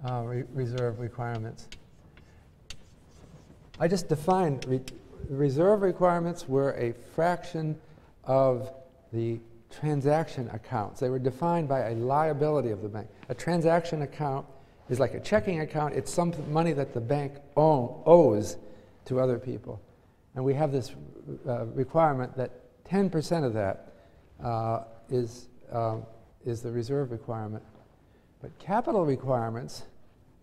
uh, re reserve requirements. I just defined re reserve requirements were a fraction of the transaction accounts. They were defined by a liability of the bank. A transaction account is like a checking account. It's some money that the bank own, owes to other people. And we have this uh, requirement that ten percent of that uh, is, um, is the reserve requirement. But capital requirements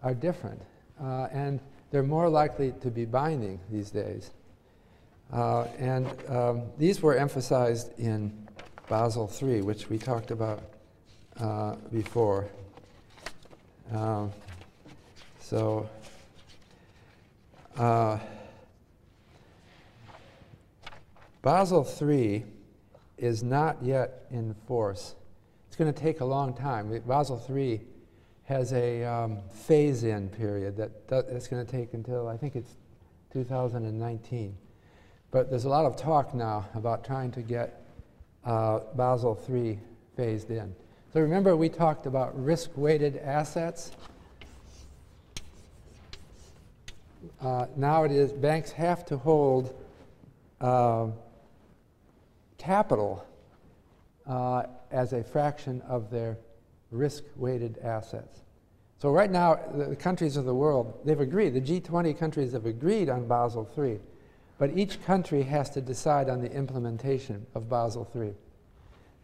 are different, uh, and they're more likely to be binding these days. Uh, and um, these were emphasized in Basel three, which we talked about uh, before. Um, so uh, Basel three is not yet in force. It's going to take a long time. Basel three has a um, phase-in period that does, it's going to take until, I think it's two thousand nineteen. But there's a lot of talk now about trying to get uh, Basel three phased in. So remember we talked about risk-weighted assets. Uh, now it is banks have to hold uh, capital uh, as a fraction of their risk-weighted assets. So right now the countries of the world, they've agreed, the G twenty countries have agreed on Basel three. But each country has to decide on the implementation of Basel three.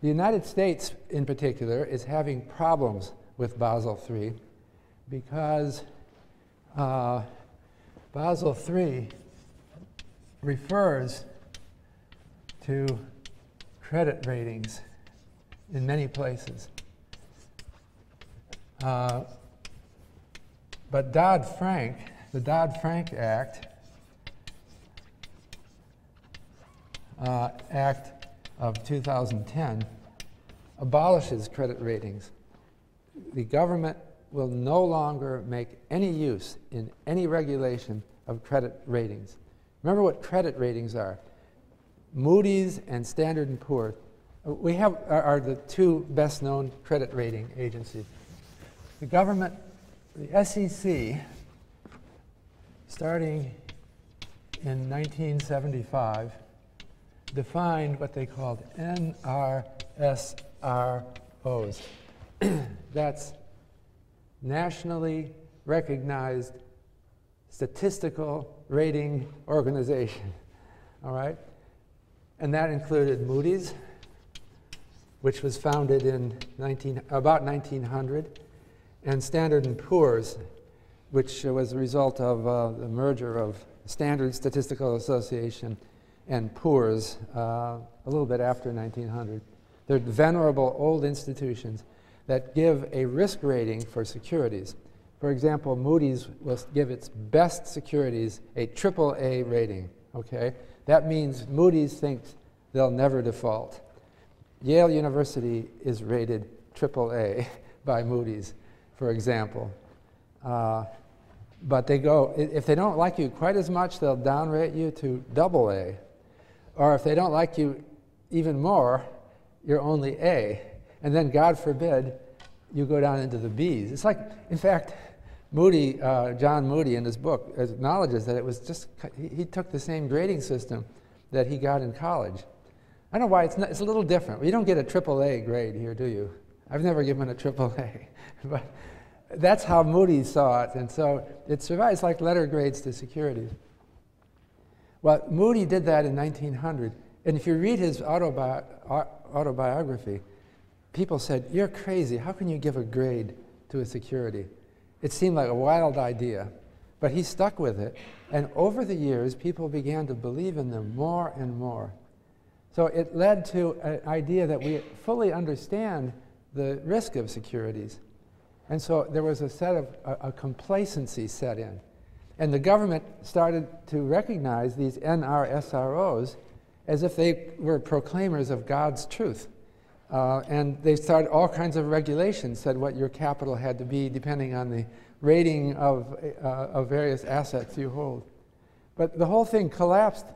The United States, in particular, is having problems with Basel three because uh, Basel three refers to credit ratings in many places. Uh, but Dodd-Frank, the Dodd-Frank Act, Uh, Act of two thousand ten abolishes credit ratings. The government will no longer make any use in any regulation of credit ratings. Remember what credit ratings are. Moody's and Standard and Poor's we have, are, are the two best known credit rating agencies. The government, the S E C, starting in nineteen seventy-five, defined what they called N R S R Os. That's Nationally Recognized Statistical Rating Organization. All right? And that included Moody's, which was founded in nineteen, about nineteen hundred, and Standard and Poor's, which uh, was the result of uh, the merger of Standard Statistical Association and Poor's uh, a little bit after nineteen hundred. They're venerable old institutions that give a risk rating for securities. For example, Moody's will give its best securities a triple A rating, okay? That means Moody's thinks they'll never default. Yale University is rated triple A by Moody's, for example. Uh, but they go, if they don't like you quite as much, they'll downrate you to double A. Or if they don't like you even more, you're only A. and then, God forbid, you go down into the B's. It's like, in fact, Moody, uh, John Moody in his book acknowledges that it was just, he, he took the same grading system that he got in college. I don't know why, it's, not, it's a little different. You don't get a triple A grade here, do you? I've never given a triple A, but that's how Moody saw it, and so it survives like letter grades to securities. Well, Moody did that in nineteen hundred, and if you read his autobi autobiography, people said, "You're crazy, how can you give a grade to a security?" It seemed like a wild idea, but he stuck with it, and over the years, people began to believe in them more and more. So it led to an idea that we fully understand the risk of securities. And so there was a set of a, a complacency set in. And the government started to recognize these N R S R Os as if they were proclaimers of God's truth. Uh, and they started all kinds of regulations, said what your capital had to be depending on the rating of, uh, of various assets you hold. But the whole thing collapsed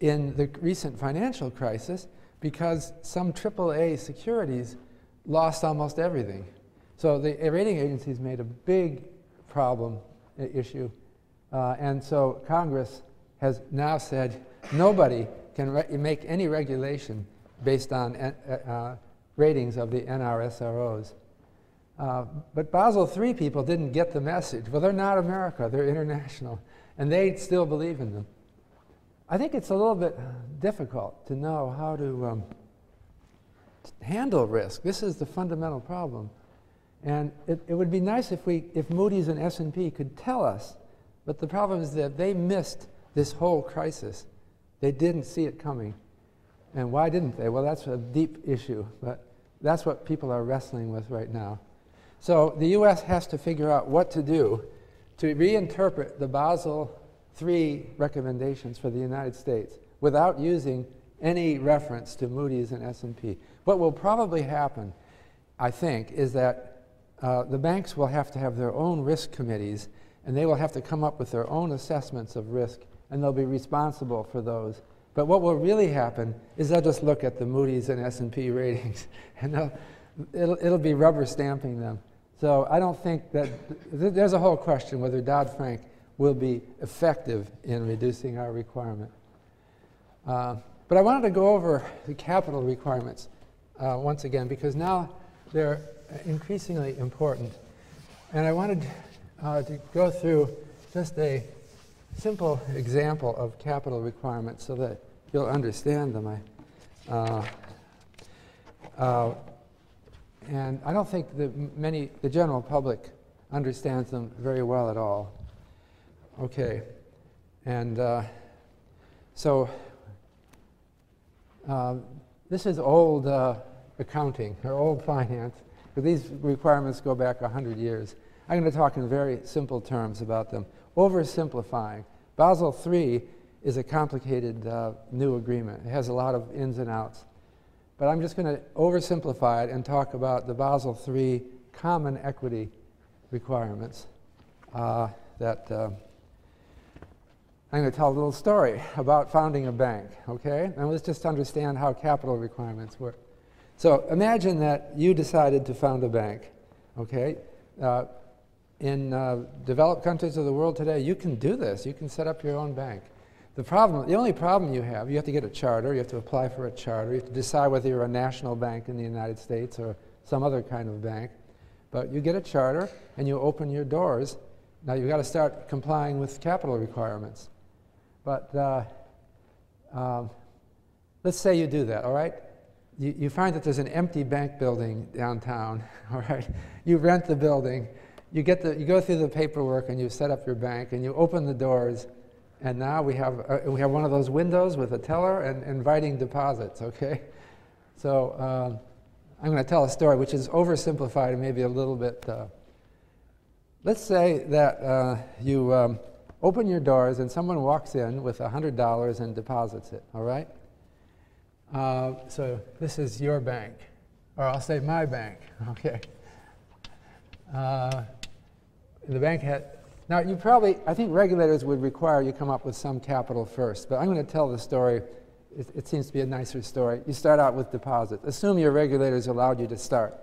in the recent financial crisis because some triple A securities lost almost everything. So the rating agencies made a big problem, uh, issue. Uh, and so Congress has now said nobody can re make any regulation based on uh, uh, ratings of the N R S R Os. Uh, but Basel three people didn't get the message. Well, they're not America, they're international. And they still believe in them. I think it's a little bit difficult to know how to um, handle risk. This is the fundamental problem. And it, it would be nice if, we, if Moody's and S and P could tell us, but the problem is that they missed this whole crisis. They didn't see it coming. And why didn't they? Well, that's a deep issue, but that's what people are wrestling with right now. So the U S has to figure out what to do to reinterpret the Basel three recommendations for the United States without using any reference to Moody's and S and P. What will probably happen, I think, is that uh, the banks will have to have their own risk committees, and they will have to come up with their own assessments of risk, and they'll be responsible for those. But what will really happen is they'll just look at the Moody's and S and P ratings, and they'll, it'll, it'll be rubber stamping them. So I don't think that, th there's a whole question whether Dodd-Frank will be effective in reducing our requirement. Uh, but I wanted to go over the capital requirements uh, once again, because now they're increasingly important. And I wanted uh, to go through just a simple example of capital requirements so that you'll understand them. I, uh, uh, and I don't think that many, the general public understands them very well at all. Okay, and uh, so uh, this is old uh, accounting or old finance. These requirements go back a hundred years. I'm going to talk in very simple terms about them. Oversimplifying. Basel three is a complicated uh, new agreement. It has a lot of ins and outs, but I'm just going to oversimplify it and talk about the Basel three common equity requirements. Uh, that. Uh, I'm going to tell a little story about founding a bank, okay? And let's just understand how capital requirements work. So imagine that you decided to found a bank, okay? Uh, in uh, developed countries of the world today, you can do this. You can set up your own bank. The problem, the only problem you have, you have to get a charter, you have to apply for a charter, you have to decide whether you're a national bank in the United States or some other kind of bank. But you get a charter and you open your doors. Now you've got to start complying with capital requirements. But uh, um, let's say you do that, all right? You, you find that there's an empty bank building downtown, all right? You rent the building, you, get the, you go through the paperwork, and you set up your bank, and you open the doors, and now we have, uh, we have one of those windows with a teller and inviting deposits, okay? So uh, I'm going to tell a story which is oversimplified and maybe a little bit. Uh, let's say that uh, you... Um, open your doors and someone walks in with one hundred dollars and deposits it, all right? Uh, so this is your bank, or I'll say my bank, okay? Uh, the bank had, now you probably, I think regulators would require you come up with some capital first, but I'm going to tell the story it, it seems to be a nicer story. You start out with deposits. Assume your regulators allowed you to start.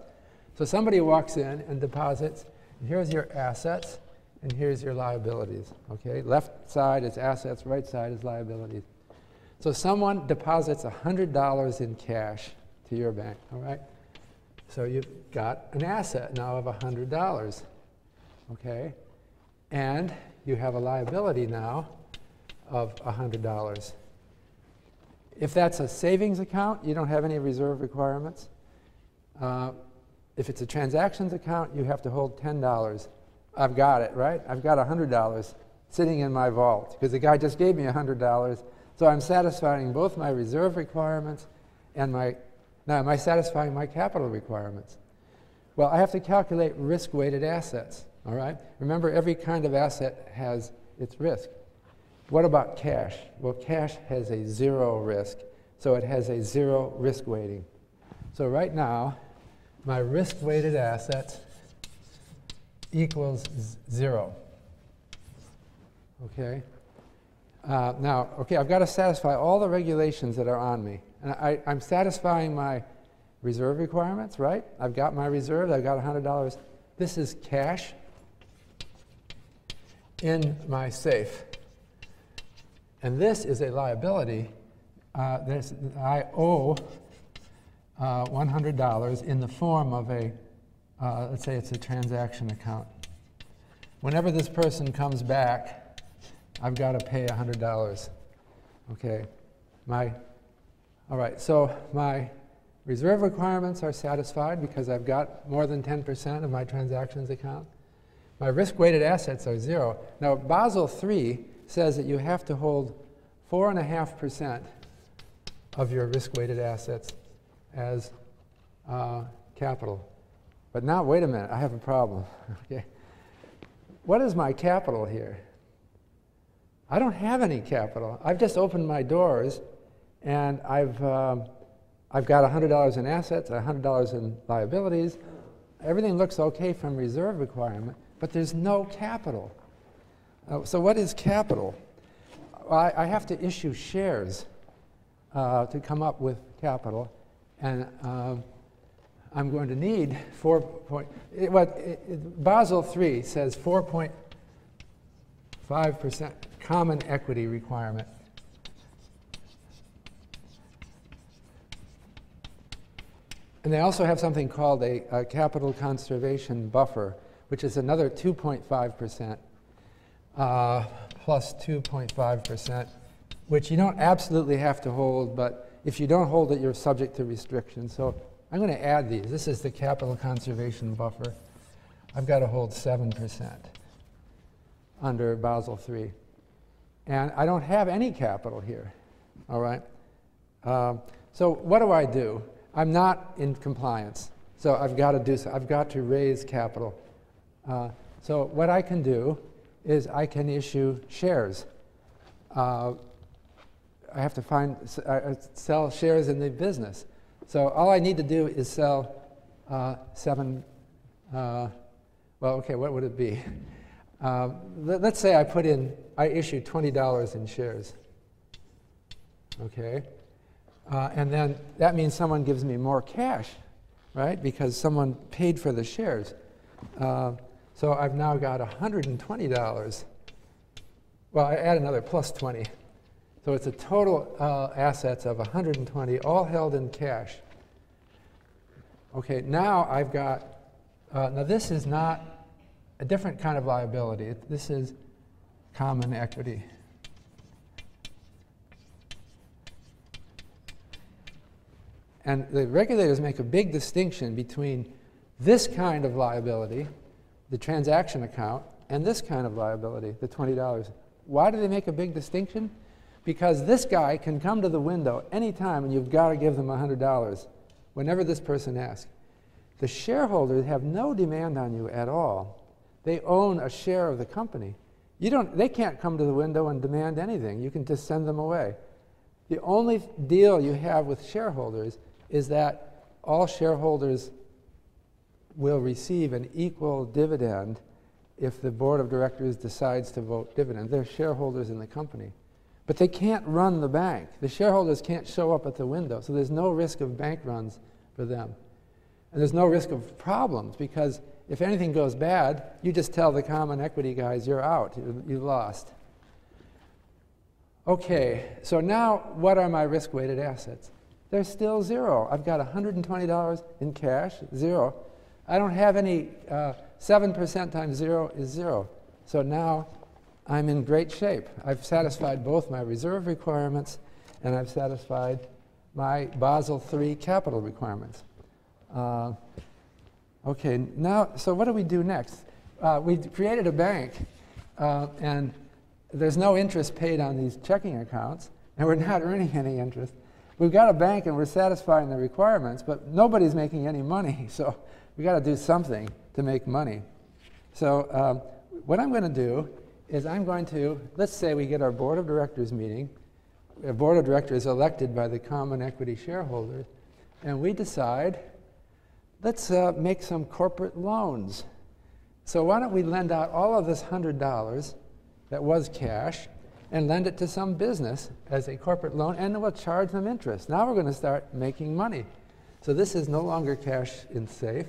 So somebody walks in and deposits, and here's your assets, and here's your liabilities, okay? Left side is assets, right side is liabilities. So someone deposits one hundred dollars in cash to your bank, all right? So you've got an asset now of one hundred dollars, okay? And you have a liability now of one hundred dollars. If that's a savings account, you don't have any reserve requirements. Uh, if it's a transactions account, you have to hold ten dollars. I've got it, right? I've got one hundred dollars sitting in my vault because the guy just gave me one hundred dollars. So I'm satisfying both my reserve requirements and my, now am I satisfying my capital requirements? Well, I have to calculate risk-weighted assets, all right? Remember, every kind of asset has its risk. What about cash? Well, cash has a zero risk, so it has a zero risk weighting. So right now, my risk-weighted assets equals zero, okay? Uh, now, okay, I've got to satisfy all the regulations that are on me. And I, I'm satisfying my reserve requirements, right? I've got my reserves, I've got one hundred dollars. This is cash in my safe. And this is a liability. Uh, there's, I owe uh, one hundred dollars in the form of a, uh, let's say it's a transaction account. Whenever this person comes back, I've got to pay one hundred dollars, okay? My, all right, so my reserve requirements are satisfied because I've got more than ten percent of my transactions account. My risk-weighted assets are zero. Now, Basel three says that you have to hold four point five percent of your risk-weighted assets as uh, capital. But now, wait a minute, I have a problem, okay? What is my capital here? I don't have any capital. I've just opened my doors, and I've, um, I've got one hundred dollars in assets, one hundred dollars in liabilities. Everything looks okay from reserve requirement, but there's no capital. Uh, so what is capital? I, I have to issue shares uh, to come up with capital, and um, I'm going to need four point, it, what, it, it, Basel three says four point five percent. Common equity requirement. And they also have something called a, a capital conservation buffer, which is another two point five percent uh, plus two point five percent, which you don't absolutely have to hold, but if you don't hold it, you're subject to restrictions. So I'm going to add these. This is the capital conservation buffer. I've got to hold seven percent under Basel three. And I don't have any capital here, all right? Um, so what do I do? I'm not in compliance, so I've got to do so. I've got to raise capital. Uh, so what I can do is I can issue shares. Uh, I have to find uh, sell shares in the business. So all I need to do is sell uh, seven. Uh, well, okay, what would it be? Uh, let, let's say I put in, I issue twenty dollars in shares, okay? Uh, and then that means someone gives me more cash, right? Because someone paid for the shares. Uh, so I've now got one hundred twenty dollars. Well, I add another plus twenty. So it's a total uh, assets of one hundred twenty, all held in cash. Okay, now I've got, uh, now this is not a different kind of liability. It, this is common equity. And the regulators make a big distinction between this kind of liability, the transaction account, and this kind of liability, the twenty dollars. Why do they make a big distinction? Because this guy can come to the window anytime and you've got to give them one hundred dollars whenever this person asks. The shareholders have no demand on you at all. They own a share of the company. You don't, they can't come to the window and demand anything. You can just send them away. The only deal you have with shareholders is that all shareholders will receive an equal dividend if the board of directors decides to vote dividend. They're shareholders in the company. But they can't run the bank. The shareholders can't show up at the window, so there's no risk of bank runs for them. And there's no risk of problems, because if anything goes bad, you just tell the common equity guys, you're out, you, you lost. Okay, so now what are my risk-weighted assets? They're still zero. I've got one hundred twenty dollars in cash, zero. I don't have any, uh, seven percent times zero is zero. So now I'm in great shape. I've satisfied both my reserve requirements and I've satisfied my Basel three capital requirements. Uh, okay, now, so what do we do next? Uh, we created a bank uh, and there's no interest paid on these checking accounts, and we're not earning any interest. We've got a bank and we're satisfying the requirements, but nobody's making any money, so we've got to do something to make money. So um, what I'm going to do is I'm going to, let's say we get our board of directors meeting, a board of directors elected by the common equity shareholders, and we decide, let's uh, make some corporate loans. So why don't we lend out all of this one hundred dollars that was cash and lend it to some business as a corporate loan, and then we'll charge them interest. Now we're going to start making money. So this is no longer cash in safe.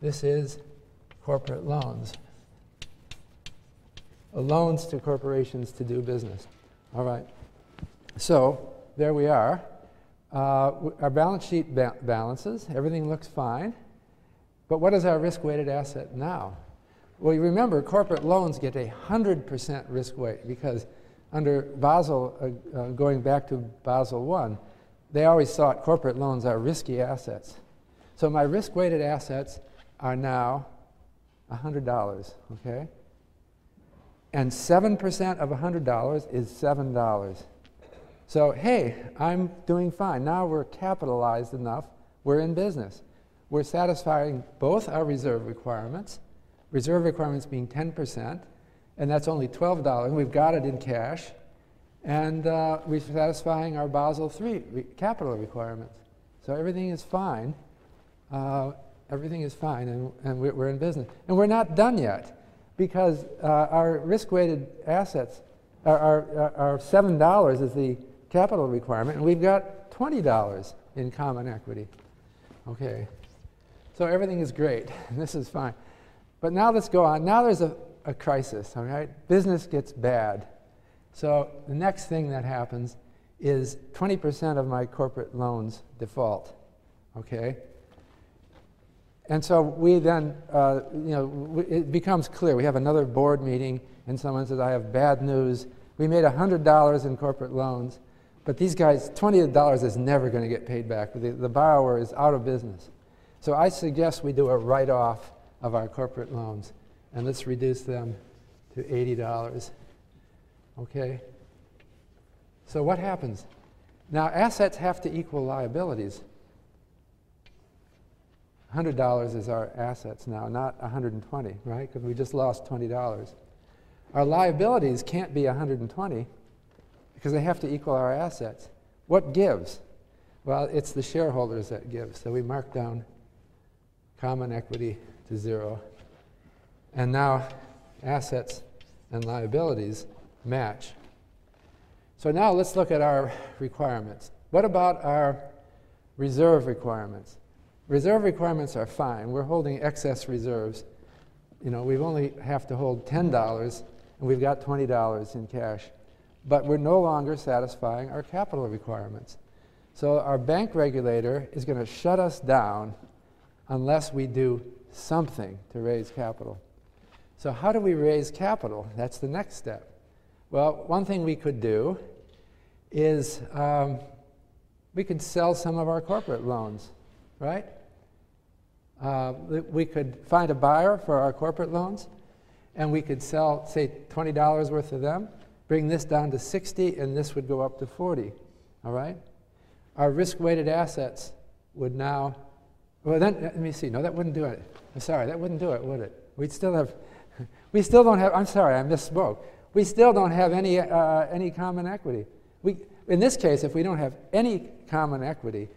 This is corporate loans. Loans to corporations to do business. All right. So there we are. Uh, our balance sheet ba balances. Everything looks fine. But what is our risk-weighted asset now? Well, you remember, corporate loans get a one hundred percent risk weight because under Basel, uh, uh, going back to Basel one, they always thought corporate loans are risky assets. So my risk-weighted assets are now one hundred dollars, okay? And seven percent of one hundred dollars is seven dollars. So hey, I'm doing fine. Now we're capitalized enough. We're in business. We're satisfying both our reserve requirements, reserve requirements being ten percent, and that's only twelve dollars. We've got it in cash, and uh, we're satisfying our Basel three re capital requirements. So everything is fine. Uh, everything is fine, and, and we're, we're in business. And we're not done yet, because uh, our risk-weighted assets, our, our, our seven dollars is the capital requirement, and we've got twenty dollars in common equity. Okay, so everything is great. This is fine. But now let's go on. Now there's a, a crisis, all right? Business gets bad. So the next thing that happens is twenty percent of my corporate loans default, okay? And so we then, uh, you know, w it becomes clear. We have another board meeting, and someone says, I have bad news. We made one hundred dollars in corporate loans, but these guys, twenty dollars is never going to get paid back. The, the borrower is out of business. So I suggest we do a write-off of our corporate loans, and let's reduce them to eighty dollars, okay? So what happens? Now assets have to equal liabilities. one hundred dollars is our assets now, not one hundred twenty, right? Because we just lost twenty dollars. Our liabilities can't be one hundred twenty because they have to equal our assets. What gives? Well, it's the shareholders that give, so we mark down common equity to zero. And now assets and liabilities match. So now let's look at our requirements. What about our reserve requirements? Reserve requirements are fine. We're holding excess reserves. You know, we only have to hold ten dollars, and we've got twenty dollars in cash. But we're no longer satisfying our capital requirements. So our bank regulator is going to shut us down unless we do something to raise capital. So how do we raise capital? That's the next step. Well, one thing we could do is um, we could sell some of our corporate loans, right? Uh, we could find a buyer for our corporate loans, and we could sell, say, twenty dollars worth of them, bring this down to sixty, and this would go up to forty, all right? Our risk-weighted assets would now, well then, let me see, no, that wouldn't do it. I'm sorry, that wouldn't do it, would it? We'd still have, we still don't have, I'm sorry, I misspoke. We still don't have any, uh, any common equity. We, in this case, if we don't have any common equity,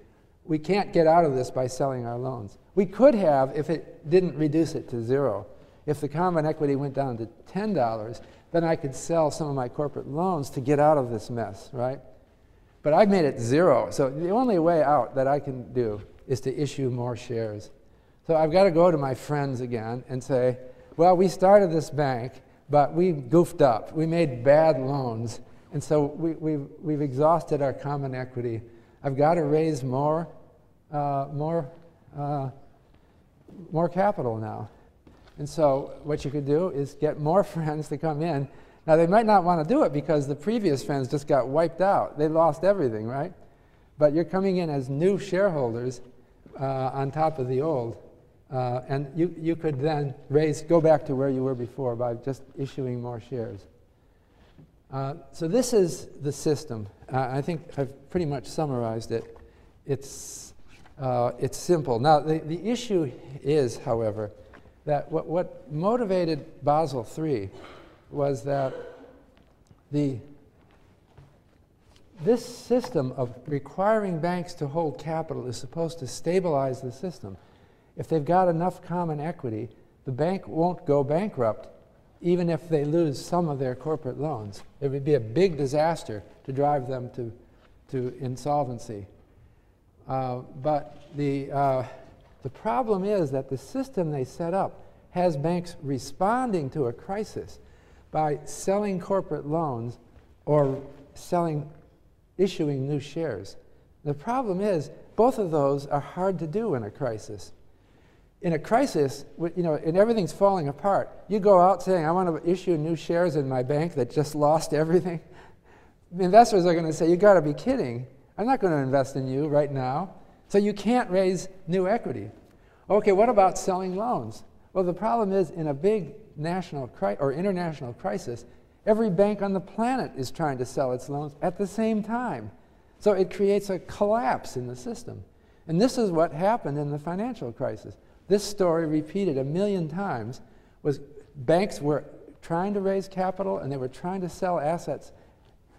we can't get out of this by selling our loans. We could have if it didn't reduce it to zero. If the common equity went down to ten dollars, then I could sell some of my corporate loans to get out of this mess, right? But I've made it zero. So the only way out that I can do is to issue more shares. So I've got to go to my friends again and say, well, we started this bank, but we goofed up. We made bad loans. And so we, we've, we've exhausted our common equity. I've got to raise more, uh, more, uh, more capital now. And so what you could do is get more friends to come in. Now, they might not want to do it because the previous friends just got wiped out. They lost everything, right? But you're coming in as new shareholders uh, on top of the old. Uh, and you, you could then raise, go back to where you were before by just issuing more shares. Uh, so this is the system. Uh, I think I've pretty much summarized it. It's, uh, it's simple. Now, the, the issue is, however, that what, what motivated Basel three was that the, this system of requiring banks to hold capital is supposed to stabilize the system. If they've got enough common equity, the bank won't go bankrupt even if they lose some of their corporate loans. It would be a big disaster to drive them to, to insolvency. Uh, but the, uh, the problem is that the system they set up has banks responding to a crisis by selling corporate loans or selling, issuing new shares. The problem is both of those are hard to do in a crisis. In a crisis, you know, and everything's falling apart, you go out saying, I want to issue new shares in my bank that just lost everything. Investors are going to say, you've got to be kidding. I'm not going to invest in you right now. So you can't raise new equity. OK, what about selling loans? Well, the problem is in a big national cri- or international crisis, every bank on the planet is trying to sell its loans at the same time. So it creates a collapse in the system. And this is what happened in the financial crisis. This story repeated a million times was banks were trying to raise capital and they were trying to sell assets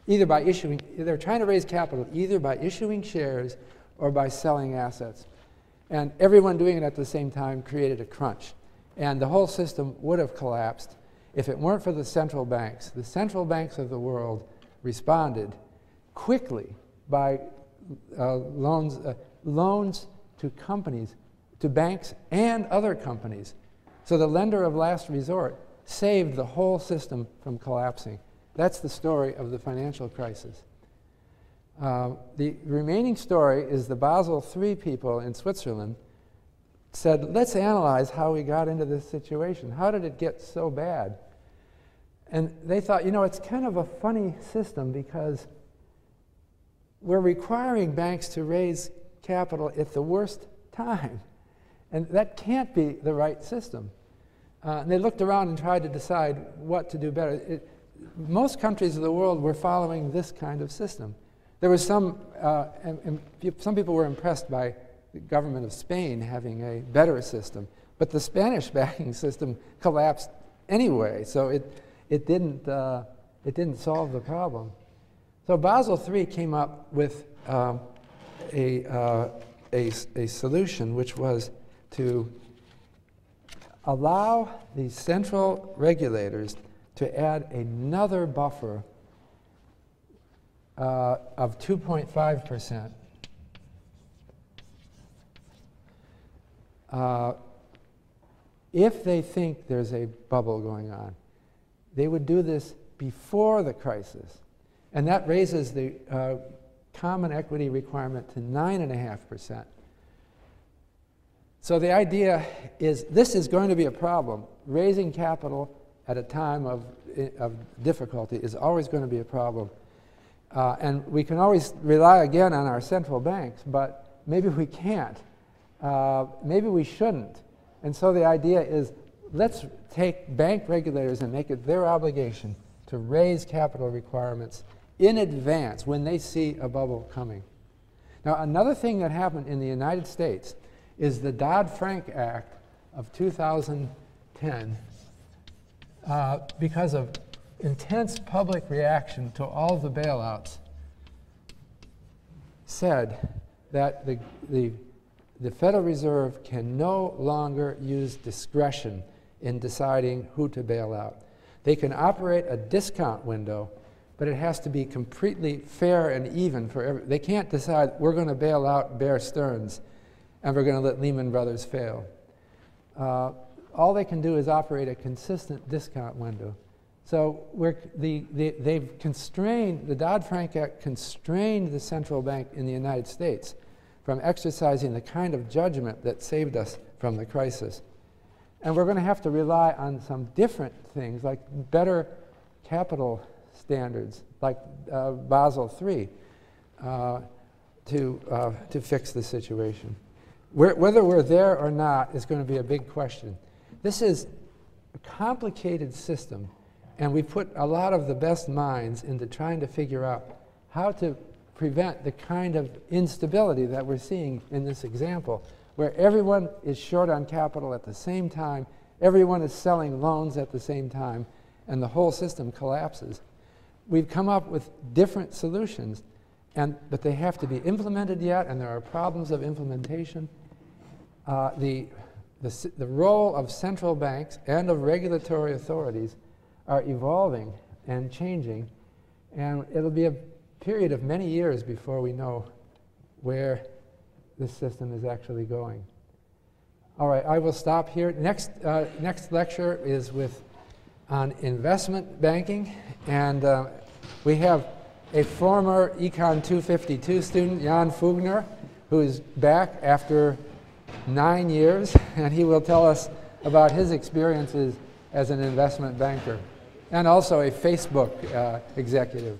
either by issuing, they were trying to raise capital either by issuing shares or by selling assets. And everyone doing it at the same time created a crunch. And the whole system would have collapsed if it weren't for the central banks. The central banks of the world responded quickly by uh, loans, uh, loans to companies, to banks and other companies. So the lender of last resort saved the whole system from collapsing. That's the story of the financial crisis. Uh, the remaining story is the Basel three people in Switzerland said, let's analyze how we got into this situation. How did it get so bad? And they thought, you know, it's kind of a funny system because we're requiring banks to raise capital at the worst time. And that can't be the right system. Uh, and they looked around and tried to decide what to do better. It, most countries of the world were following this kind of system. There was some, uh, and, and some people were impressed by the government of Spain having a better system. But the Spanish banking system collapsed anyway, so it, it, didn't, uh, it didn't solve the problem. So Basel three came up with um, a, uh, a, a solution, which was to allow the central regulators to add another buffer uh, of two point five percent uh, if they think there's a bubble going on. They would do this before the crisis. And that raises the uh, common equity requirement to nine point five percent. So the idea is this is going to be a problem. Raising capital at a time of, of difficulty is always going to be a problem. Uh, and we can always rely again on our central banks, but maybe we can't. Uh, maybe we shouldn't. And so the idea is let's take bank regulators and make it their obligation to raise capital requirements in advance when they see a bubble coming. Now, another thing that happened in the United States is the Dodd-Frank Act of two thousand ten uh, because of intense public reaction to all the bailouts said that the, the, the Federal Reserve can no longer use discretion in deciding who to bail out. They can operate a discount window, but it has to be completely fair and even for every. They can't decide we're going to bail out Bear Stearns and we're going to let Lehman Brothers fail. Uh, all they can do is operate a consistent discount window. So we're, the, the, they've constrained, the Dodd-Frank Act constrained the central bank in the United States from exercising the kind of judgment that saved us from the crisis. And we're going to have to rely on some different things, like better capital standards, like uh, Basel three, uh, to, uh, to fix the situation. We're, whether we're there or not is going to be a big question. This is a complicated system, and we put a lot of the best minds into trying to figure out how to prevent the kind of instability that we're seeing in this example, where everyone is short on capital at the same time, everyone is selling loans at the same time, and the whole system collapses. We've come up with different solutions, and, but they have to be implemented yet, and there are problems of implementation. Uh, the, the, the role of central banks and of regulatory authorities are evolving and changing, and it'll be a period of many years before we know where this system is actually going. All right, I will stop here. Next, uh, next lecture is with on investment banking, and uh, we have a former Econ two fifty-two student, Jan Fugner, who is back after nine years, and he will tell us about his experiences as an investment banker, and also a Facebook uh, executive.